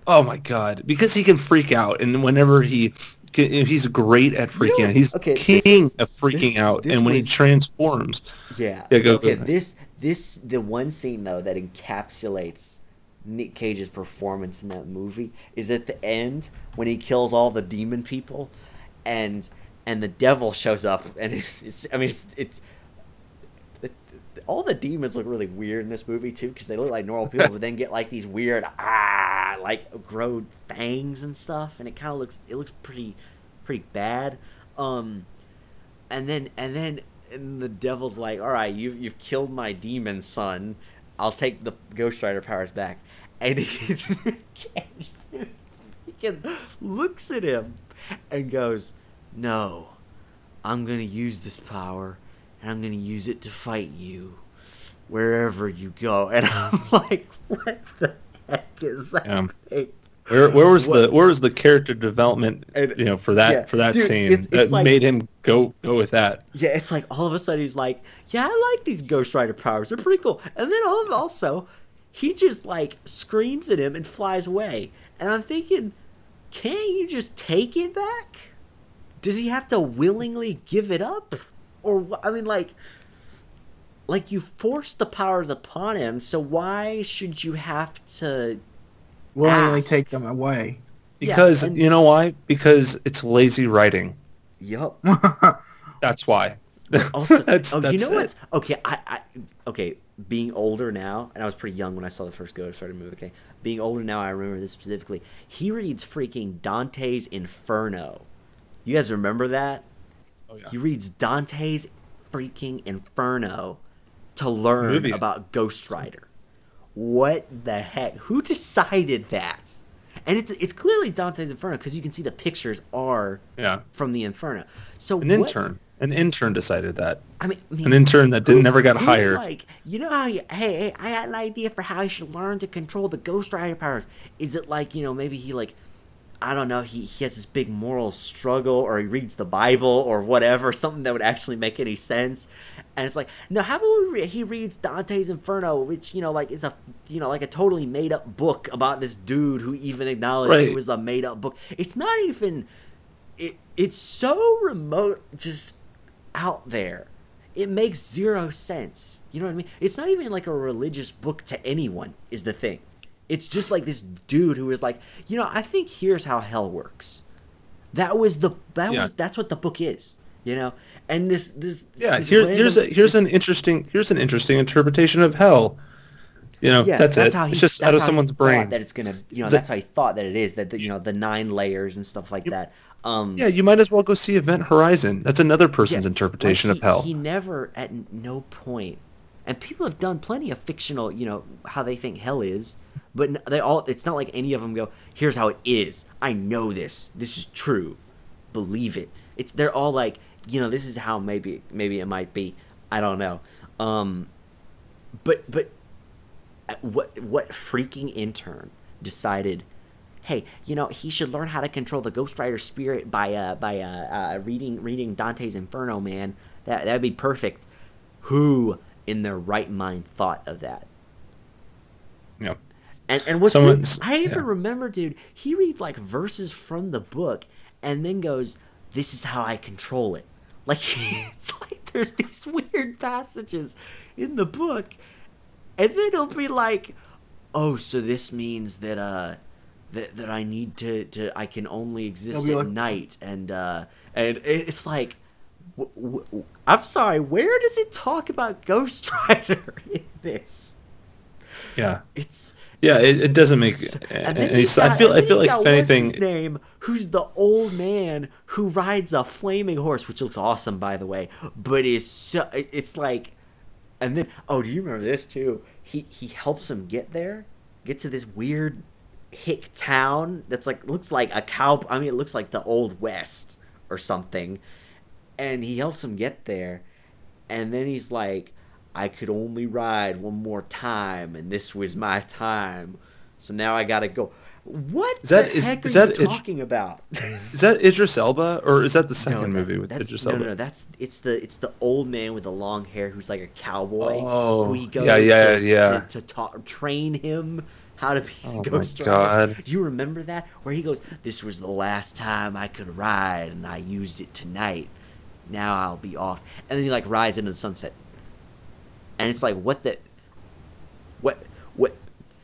Oh my God! Because he can freak out, and whenever he, he's great at freaking. You know, out. He's okay, king was, of freaking this, out, this and when was, he transforms. Yeah. yeah go, okay. Go this this the one scene though that encapsulates Nick Cage's performance in that movie is at the end when he kills all the demon people, and and the devil shows up, and it's, it's I mean it's it's it, all the demons look really weird in this movie too because they look like normal people but then get like these weird ah like grow fangs and stuff, and it kind of looks it looks pretty pretty bad, um and then and then and the devil's like, all right, you you've killed my demon son, I'll take the Ghost Rider powers back. And he freaking looks at him and goes, no, I'm going to use this power, and I'm going to use it to fight you wherever you go. And I'm like, what the heck is that um, thing? Where, where was what? the where was the character development, and, you know, for that yeah. for that Dude, scene it's, it's that like, made him go go with that? Yeah, it's like all of a sudden he's like, yeah, I like these Ghost Rider powers. They're pretty cool. And then all of also, he just like screams at him and flies away. And I'm thinking, can't you just take it back? Does he have to willingly give it up? Or I mean, like, like you forced the powers upon him, so why should you have to? Willingly take them away. Because, yes, and, you know why? Because it's lazy writing. Yup. That's why. Also, that's, oh, that's you know it. what's... Okay, I, I, okay, being older now, and I was pretty young when I saw the first Ghost Rider movie, okay? Being older now, I remember this specifically. He reads freaking Dante's Inferno. You guys remember that? Oh, yeah. He reads Dante's freaking Inferno to learn movie. about Ghost Rider. What the heck? Who decided that? And it's it's clearly Dante's Inferno because you can see the pictures are yeah. from the Inferno. So an what, intern, an intern decided that. I mean, I mean an intern that didn't never got hired. Like, you know how you, hey, hey, I got an idea for how you should learn to control the Ghost Rider powers. Is it like, you know, maybe he like I don't know, he, he has this big moral struggle, or he reads the Bible or whatever, something that would actually make any sense. And it's like, no, how about re he reads Dante's Inferno, which, you know, like is a, you know, like a totally made up book about this dude who even acknowledged right. it was a made up book. It's not even, it, it's so remote, just out there. It makes zero sense. You know what I mean? It's not even like a religious book to anyone is the thing. It's just like this dude who is like, you know, I think here's how hell works. That was the that yeah. was that's what the book is, you know. And this this yeah this here, random, here's a, here's this, an interesting here's an interesting interpretation of hell. You know, yeah, that's, that's it. How he, it's just that's out of someone's brain that it's gonna you know the, that's how he thought that it is that the, you know the nine layers and stuff like you, that. Um, yeah, you might as well go see Event Horizon. That's another person's yeah, interpretation like he, of hell. He never at no point. And people have done plenty of fictional, you know, how they think hell is, but they all, it's not like any of them go, here's how it is. I know this. This is true. Believe it. It's, they're all like, you know, this is how maybe, maybe it might be. I don't know. Um, but, but what, what freaking intern decided, hey, you know, he should learn how to control the Ghost Rider spirit by, uh, by, uh, uh reading, reading Dante's Inferno, man. That, that'd be perfect. Who in their right mind thought of that? Yeah. And and what's weird, I even yeah. remember, dude, he reads like verses from the book and then goes, "This is how I control it." Like it's like there's these weird passages in the book, and then he'll be like, "Oh, so this means that uh that that I need to to I can only exist at like night," and uh and it's like. I'm sorry, where does it talk about Ghost Rider in this? Yeah, it's yeah, it's, it, it doesn't make. And then and got, I feel and then I feel like if anything, what's his name, who's the old man who rides a flaming horse, which looks awesome by the way, but is so it's like, and then oh, do you remember this too? He he helps him get there, get to this weird hick town that's like looks like a cow. I mean, it looks like the Old West or something. And he helps him get there, and then he's like, I could only ride one more time, and this was my time, so now I gotta go. What is that, the is, heck is are that you talking Idris, about? Is that Idris Elba, or is that the second no, movie with Idris Elba? No, no, that's it's the it's the old man with the long hair who's like a cowboy. Oh, who he goes yeah, yeah, to, yeah. to, to talk, train him how to be oh a ghost rider. Do you remember that? Where he goes, this was the last time I could ride, and I used it tonight. Now I'll be off, and then he like rides into the sunset, and it's like what the, what what?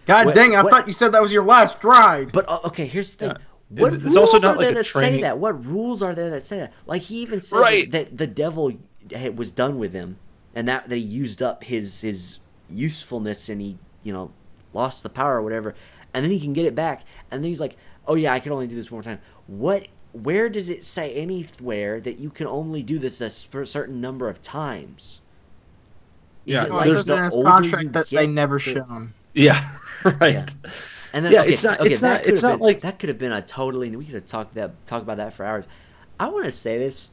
God what, dang! I what, thought you said that was your last ride. But uh, okay, here's the thing: yeah. what it's rules also not are like there that training... say that? What rules are there that say that? Like he even said right. that the devil had, was done with him, and that that he used up his his usefulness, and he you know lost the power or whatever, and then he can get it back, and then he's like, oh yeah, I could only do this one more time. What? Where does it say anywhere that you can only do this a certain number of times? Is yeah, it like there's the older contract that they never shown. Yeah, right. Yeah. And then yeah, okay, it's not. Okay, it's that not. It's not been, like that could have been a totally. We could have talked that talk about that for hours. I want to say this: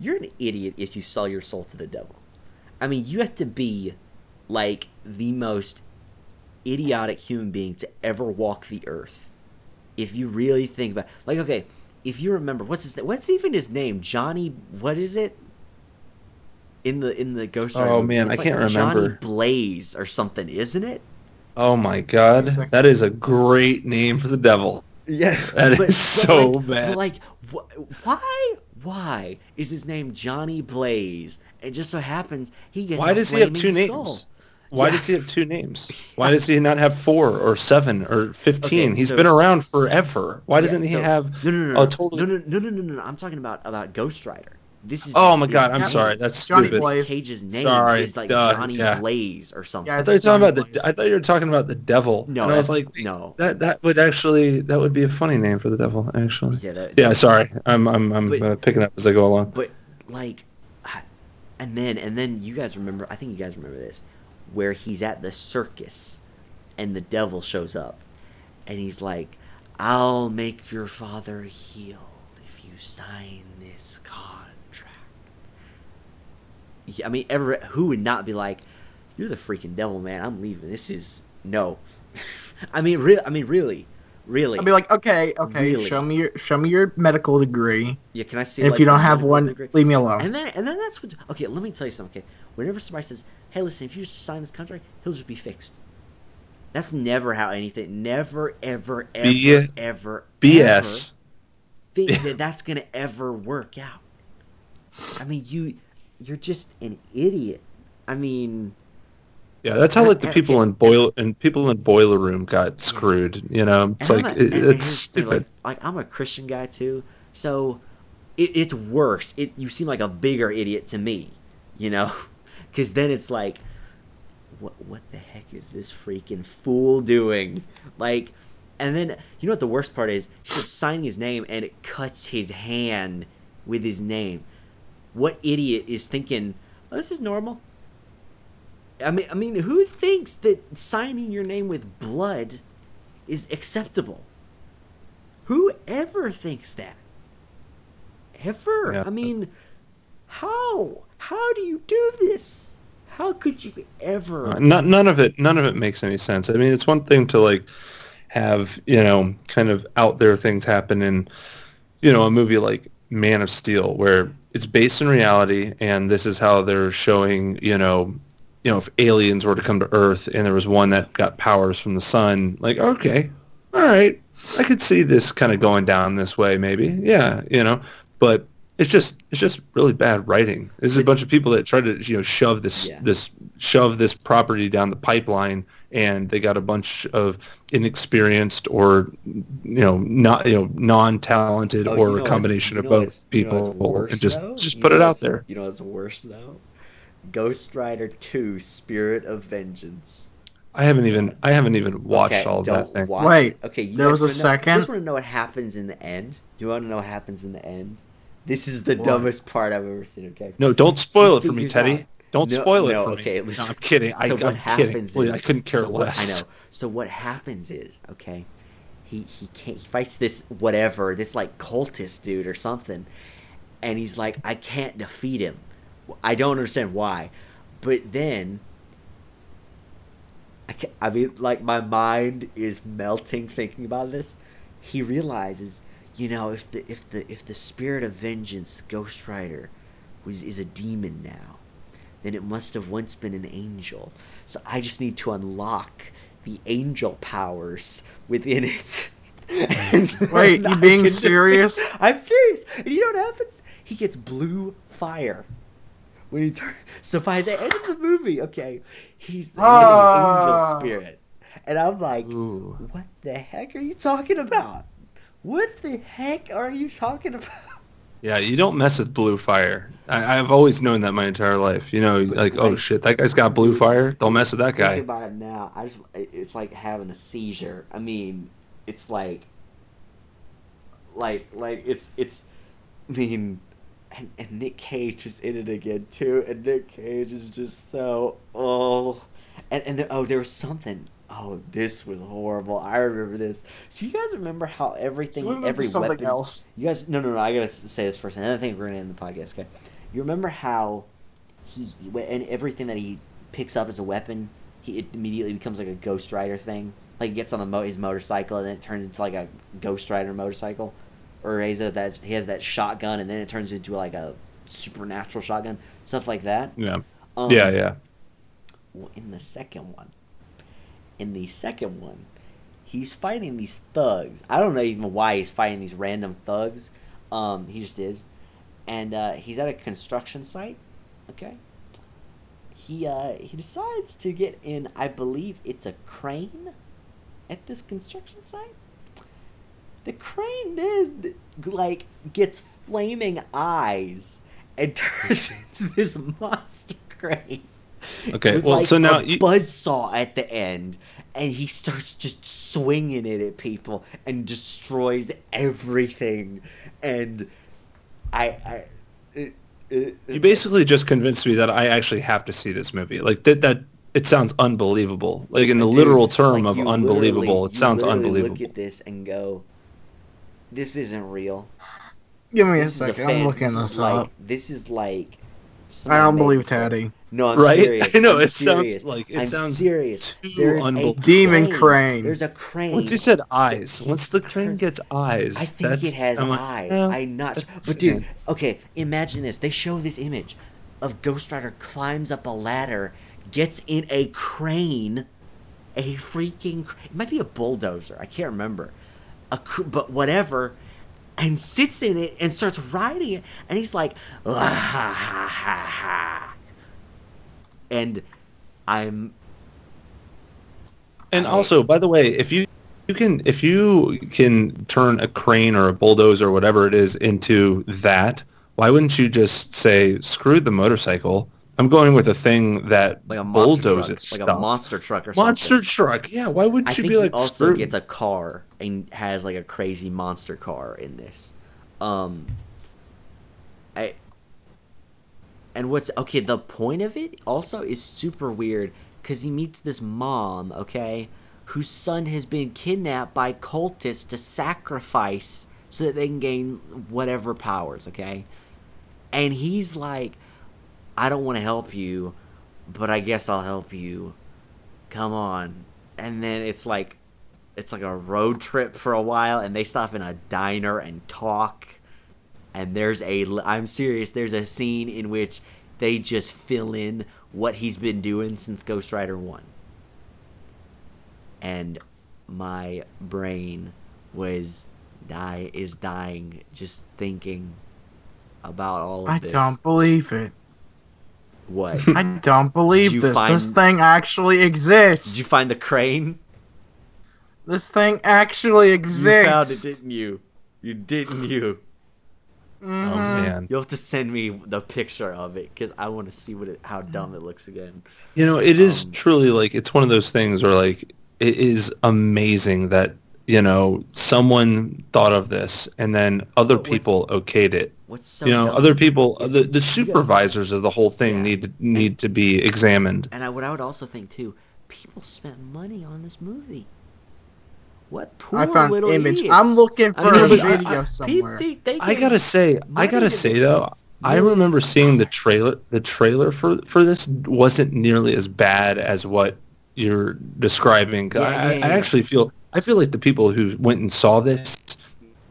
you're an idiot if you sell your soul to the devil. I mean, you have to be like the most idiotic human being to ever walk the earth, if you really think about. Like, okay. If you remember, what's his what's even his name? Johnny, what is it? In the in the Ghost Rider. Oh man, I like can't Johnny remember. Johnny Blaze or something, isn't it? Oh my God, that is a great name for the devil. Yeah, that but, is so like, bad. Like, wh why? Why is his name Johnny Blaze? It just so happens he gets. Why does he have two names? Skull. Why yeah. does he have two names? Why does he not have four or seven or fifteen? Okay, he's so, been around forever. Why doesn't yeah, so, he have no, no, no, a total? No, no, no, no, no, no, no. I'm talking about about Ghost Rider. This is. Oh my God! I'm Johnny, sorry. That's Johnny stupid. Blaze. Cage's name sorry, is like duh, Johnny yeah. Blaze or something. Yeah, I thought you were talking Blaze. about the. I thought you were talking about the devil. No, and I was like, no. That that would actually that would be a funny name for the devil. Actually. Yeah. That, yeah. That, sorry, I'm I'm I'm but, uh, picking up as I go along. But like, and then and then you guys remember? I think you guys remember this. Where he's at the circus and the devil shows up and he's like, I'll make your father healed if you sign this contract. Yeah, I mean, ever who would not be like, you're the freaking devil, man, I'm leaving. This is no. I mean, re I mean really. Really? I'll be like, okay, okay, really? show me your show me your medical degree. Yeah, can I see? And if like, you don't have one, degree? leave me alone. And then and then that's what. Okay, let me tell you something. Okay, whenever somebody says, "Hey, listen, if you just sign this contract, he'll just be fixed." That's never how anything. Never, ever, ever, B ever, B S. Ever think that that's gonna ever work out. I mean, you you're just an idiot. I mean. Yeah, that's how like the people in boil and people in boiler room got screwed. You know, it's and like a, it, and, it's and stupid. Like, like I'm a Christian guy too, so it, it's worse. It you seem like a bigger idiot to me, you know, because then it's like, what what the heck is this freaking fool doing? Like, and then you know what the worst part is? He's just signing his name and it cuts his hand with his name. What idiot is thinking, oh, this is normal? I mean, I mean, who thinks that signing your name with blood is acceptable? Who ever thinks that? Ever? Yeah. I mean, how? How do you do this? How could you ever? Uh, not, none of it. None of it makes any sense. I mean, it's one thing to like have, you know, kind of out there things happen in, you know, a movie like Man of Steel, where it's based in reality, and this is how they're showing, you know. You know, if aliens were to come to Earth and there was one that got powers from the sun, like, okay, all right, I could see this kind of going down this way, maybe, yeah, you know, but it's just it's just really bad writing. There's a bunch of people that try to you know shove this yeah. this shove this property down the pipeline, and they got a bunch of inexperienced or you know not you know non-talented oh, or you know, a combination of both people, you know, worse, and just though? just put you know, it out there. You know, it's worse though. Ghost Rider two: Spirit of Vengeance. I haven't even I haven't even watched okay, all that thing. Watch Wait, it. okay, you there was a know, second. You just want to know what happens in the end. You want to know what happens in the end? This is the what? dumbest part I've ever seen. Okay. No, don't spoil he it for me, Teddy. Out. Don't no, spoil no, it for okay, me. Okay, listen. No, I'm kidding. So I, what I'm happens kidding. Is, I couldn't care so less. What, I know. So what happens is, okay, he he can't, he fights this whatever this like cultist dude or something, and he's like, I can't defeat him. I don't understand why, but then I, can't, I mean, like my mind is melting thinking about this. He realizes, you know, if the if the if the spirit of vengeance, Ghost Rider, was is a demon now, then it must have once been an angel. So I just need to unlock the angel powers within it. Wait, you being serious? I'm serious. And you know what happens? He gets blue fire. When he turns, so by the end of the movie, okay, he's the oh. angel spirit, and I'm like, Ooh. what the heck are you talking about? What the heck are you talking about? Yeah, you don't mess with blue fire. I, I've always known that my entire life. You know, but, like, like, oh shit, that guy's got blue fire. Don't mess with that guy. Think about it now. I just, it's like having a seizure. I mean, it's like, like, like it's it's. I mean. And, and Nick Cage was in it again too, and Nick Cage is just so oh, and and the, oh there was something oh this was horrible. I remember this. So you guys remember how everything so we every something weapon, else. You guys no no no I gotta say this first. And I think we're gonna end the podcast. Okay, you remember how he and everything that he picks up as a weapon, he it immediately becomes like a Ghost Rider thing. Like he gets on the mo his motorcycle and then it turns into like a Ghost Rider motorcycle. Or he has that, he has that shotgun, and then it turns into like a supernatural shotgun, stuff like that. Yeah, um, yeah, yeah. Well, in the second one, in the second one, he's fighting these thugs. I don't know even why he's fighting these random thugs. Um, he just is, and uh, he's at a construction site. Okay. He uh, he decides to get in. I believe it's a crane at this construction site. The crane then, like, gets flaming eyes and turns into this monster crane. Okay, with, well, like, so now you... buzzsaw at the end, and he starts just swinging it at people and destroys everything. And I, I, it, it, you basically just convinced me that I actually have to see this movie. Like that, that it sounds unbelievable. Like in the dude, literal term like, of unbelievable, it sounds unbelievable. Look at this and go. This isn't real. Give me this a second. A I'm looking this, this like, up. This is like I don't believe Taddy. No, I'm right? serious. I know, I'm it serious. sounds like it I'm sounds serious. There's a demon crane. crane. There's a crane. Once you said eyes, once the crane gets eyes, I think that's, it has I'm eyes. Like, eh, I'm not sure. But dude, okay, imagine this. They show this image of Ghost Rider climbs up a ladder, gets in a crane, a freaking cr it might be a bulldozer. I can't remember. A cr but whatever. And sits in it and starts riding it, and he's like, ah, ha, ha, ha, ha. And I'm. And I, also, by the way, if you you can if you can turn a crane or a bulldozer or whatever it is into that, why wouldn't you just say, screw the motorcycle? I'm going with a thing that like a bulldozes truck, stuff. Like a monster truck or monster something. Monster truck, yeah. Why wouldn't I you think be like? He also gets a car and has like a crazy monster car in this. Um, I. And what's okay? The point of it also is super weird because he meets this mom, okay, whose son has been kidnapped by cultists to sacrifice so that they can gain whatever powers, okay, and he's like, I don't want to help you, but I guess I'll help you. Come on. And then it's like it's like a road trip for a while, and they stop in a diner and talk. And there's a I'm serious, there's a scene in which they just fill in what he's been doing since Ghost Rider one. And my brain was die is dying just thinking about all of this. I don't believe it. What? I don't believe this. Find... This thing actually exists. Did you find the crane? This thing actually exists. You found it, didn't you? You didn't you? Mm-hmm. Oh man! You'll have to send me the picture of it because I want to see what it, how dumb it looks again. You know, it um, is truly like it's one of those things where like it is amazing that you know someone thought of this and then other people okayed it. What's so you know, other people, the, the supervisors of the whole thing yeah. need need and, to be examined. And I, what I would also think, too, people spent money on this movie. What poor I found little image. Idiots. I'm looking for I mean, a video I, I, somewhere. They, they I gotta say, I gotta say though, I remember seeing the trailer. The trailer for for this wasn't nearly as bad as what you're describing. Yeah, I, yeah, I, yeah. I actually feel I feel like the people who went and saw this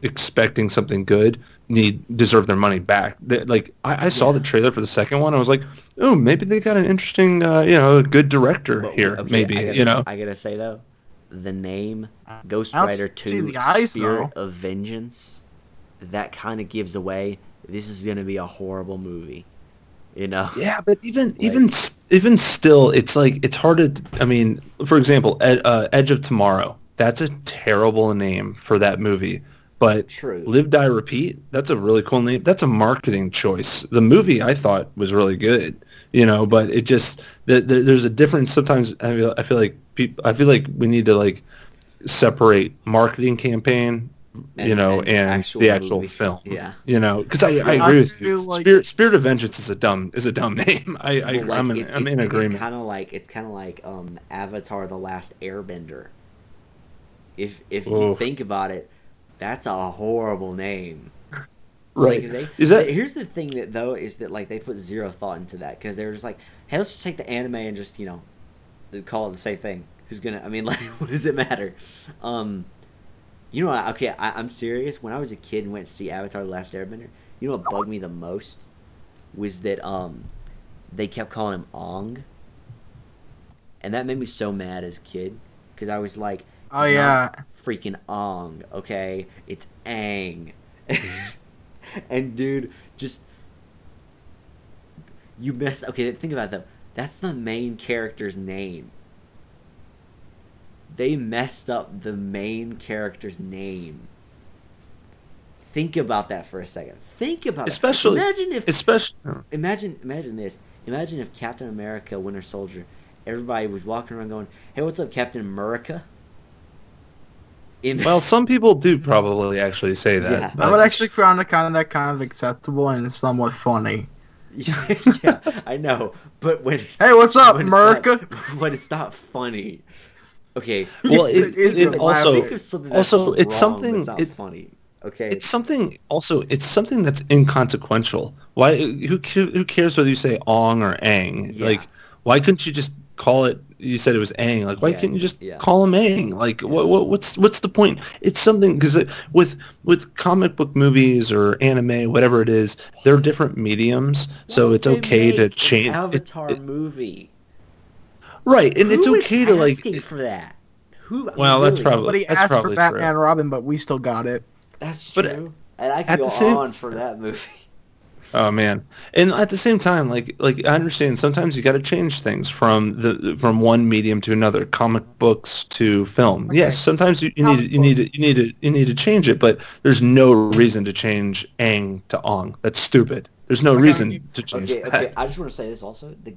expecting something good. Need deserve their money back. They, like I, I saw yeah. the trailer for the second one, I was like, "Oh, maybe they got an interesting, uh, you know, good director but, here." Okay, maybe you know. Say, I gotta say though, the name Ghost Rider Two: Spirit of Vengeance, that kind of gives away this is gonna be a horrible movie, you know. Yeah, but even like, even even still, it's like it's hard to. I mean, for example, Ed, uh, Edge of Tomorrow. That's a terrible name for that movie. But True. Live, Die, Repeat, that's a really cool name. That's a marketing choice. The movie, I thought, was really good, you know, but it just the, the, there's a difference. Sometimes I feel, I feel like people, I feel like we need to, like, separate marketing campaign, and, you know, and, and actual the actual movie. film. Yeah. You know, because I, I, I agree with you. Like... Spirit, Spirit of Vengeance is a dumb is a dumb name. I, I, well, like, I'm, it's, I'm it's, in agreement. It's kind of like, it's kind of like um, Avatar The Last Airbender. If, if you think about it, that's a horrible name. Right. Like they, is that... Here's the thing, that though, is that like they put zero thought into that because they were just like, hey, let's just take the anime and just, you know, call it the same thing. Who's going to, I mean, like, what does it matter? Um, you know what, okay, I, I'm serious. When I was a kid and went to see Avatar The Last Airbender, you know what bugged me the most was that um, they kept calling him Aang. And that made me so mad as a kid because I was like, oh, yeah. Freaking Aang, okay? It's Aang. And, dude, just... You mess... Okay, think about that. That's the main character's name. They messed up the main character's name. Think about that for a second. Think about especially, that. Imagine if... Especially... Imagine, imagine this. Imagine if Captain America, Winter Soldier, everybody was walking around going, hey, what's up, Captain America? Well, some people do probably actually say that. Yeah. I would actually find that kind of that kind of acceptable and somewhat funny. Yeah, I know, but when hey, what's up, when America? It's not, when it's not funny, okay. Well, it, it, it, it also also it's something that's not funny. Okay. It's something also. It's something that's inconsequential. Why? Who who cares whether you say Aang or Aang? Yeah. Like, why couldn't you just call it? You said it was Aang. Like, why yeah, couldn't you just yeah. call him Aang? Like, yeah. what, what what's what's the point? It's something because it, with with comic book movies or anime, whatever it is, they're different mediums. Why so it's okay to change. Avatar it, it, movie. Right, and who it's okay is to like asking it, for that. Who? Well, really? that's probably. But he that's asked probably for Batman true. Robin, but we still got it. That's true, but and I could go same, on for that movie. Oh man! And at the same time, like like I understand sometimes you got to change things from the from one medium to another, comic books to film. Okay. Yes, sometimes you, you need you need you need to you need to change it, but there's no reason to change Aang to Aang. That's stupid. There's no okay. reason to change okay, that. Okay, I just want to say this also: the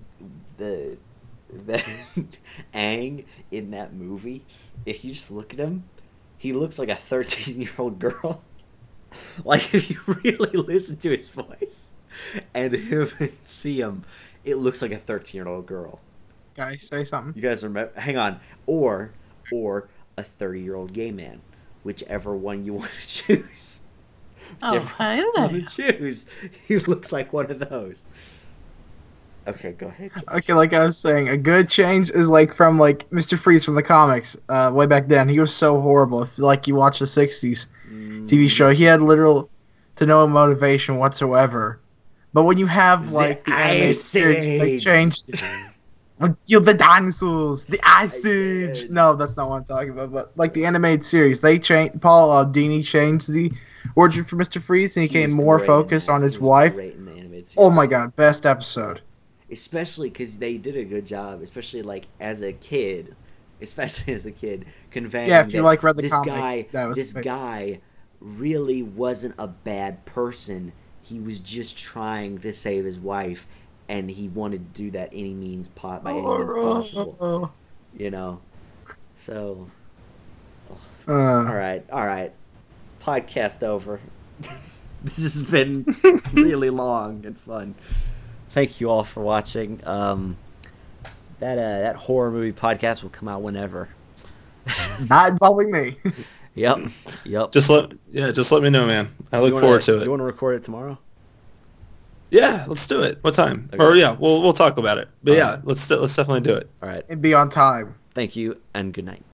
the the Aang in that movie, if you just look at him. He looks like a thirteen-year-old girl. Like, if you really listen to his voice and him and see him, it looks like a thirteen-year-old girl. Guys, say something. You guys remember? Hang on. Or, or a thirty-year-old gay man, whichever one you want to choose. Whichever oh, I don't know. You want to choose. He looks like one of those. Okay, go ahead. Okay, like I was saying, a good change is like from like Mister Freeze from the comics uh, way back then. He was so horrible. If like you watch the sixties mm. T V show, he had literal to no motivation whatsoever. But when you have like the, the anime series, they changed it. You the dinosaurs, the Ice Age. No, that's not what I'm talking about. But like the animated series, they changed. Paul uh, Dini changed the origin for Mister Freeze, and he, he became more focused on his wife. Oh my God, best episode. Especially because they did a good job, especially like as a kid, especially as a kid, conveying yeah, if you, that like, read the this comic, guy, that was this big. guy really wasn't a bad person. He was just trying to save his wife, and he wanted to do that any means pot by any means possible. You know, so uh, all right, all right, podcast over. This has been really long and fun. Thank you all for watching. Um, that uh, that horror movie podcast will come out whenever. Not involving me. Yep. Yep. Just let yeah. Just let me know, man. I look wanna, forward to it. You want to record it tomorrow? Yeah, let's do it. What time? Okay. Or yeah, we'll we'll talk about it. But um, yeah, let's let's definitely do it. All right. And be on time. Thank you and good night.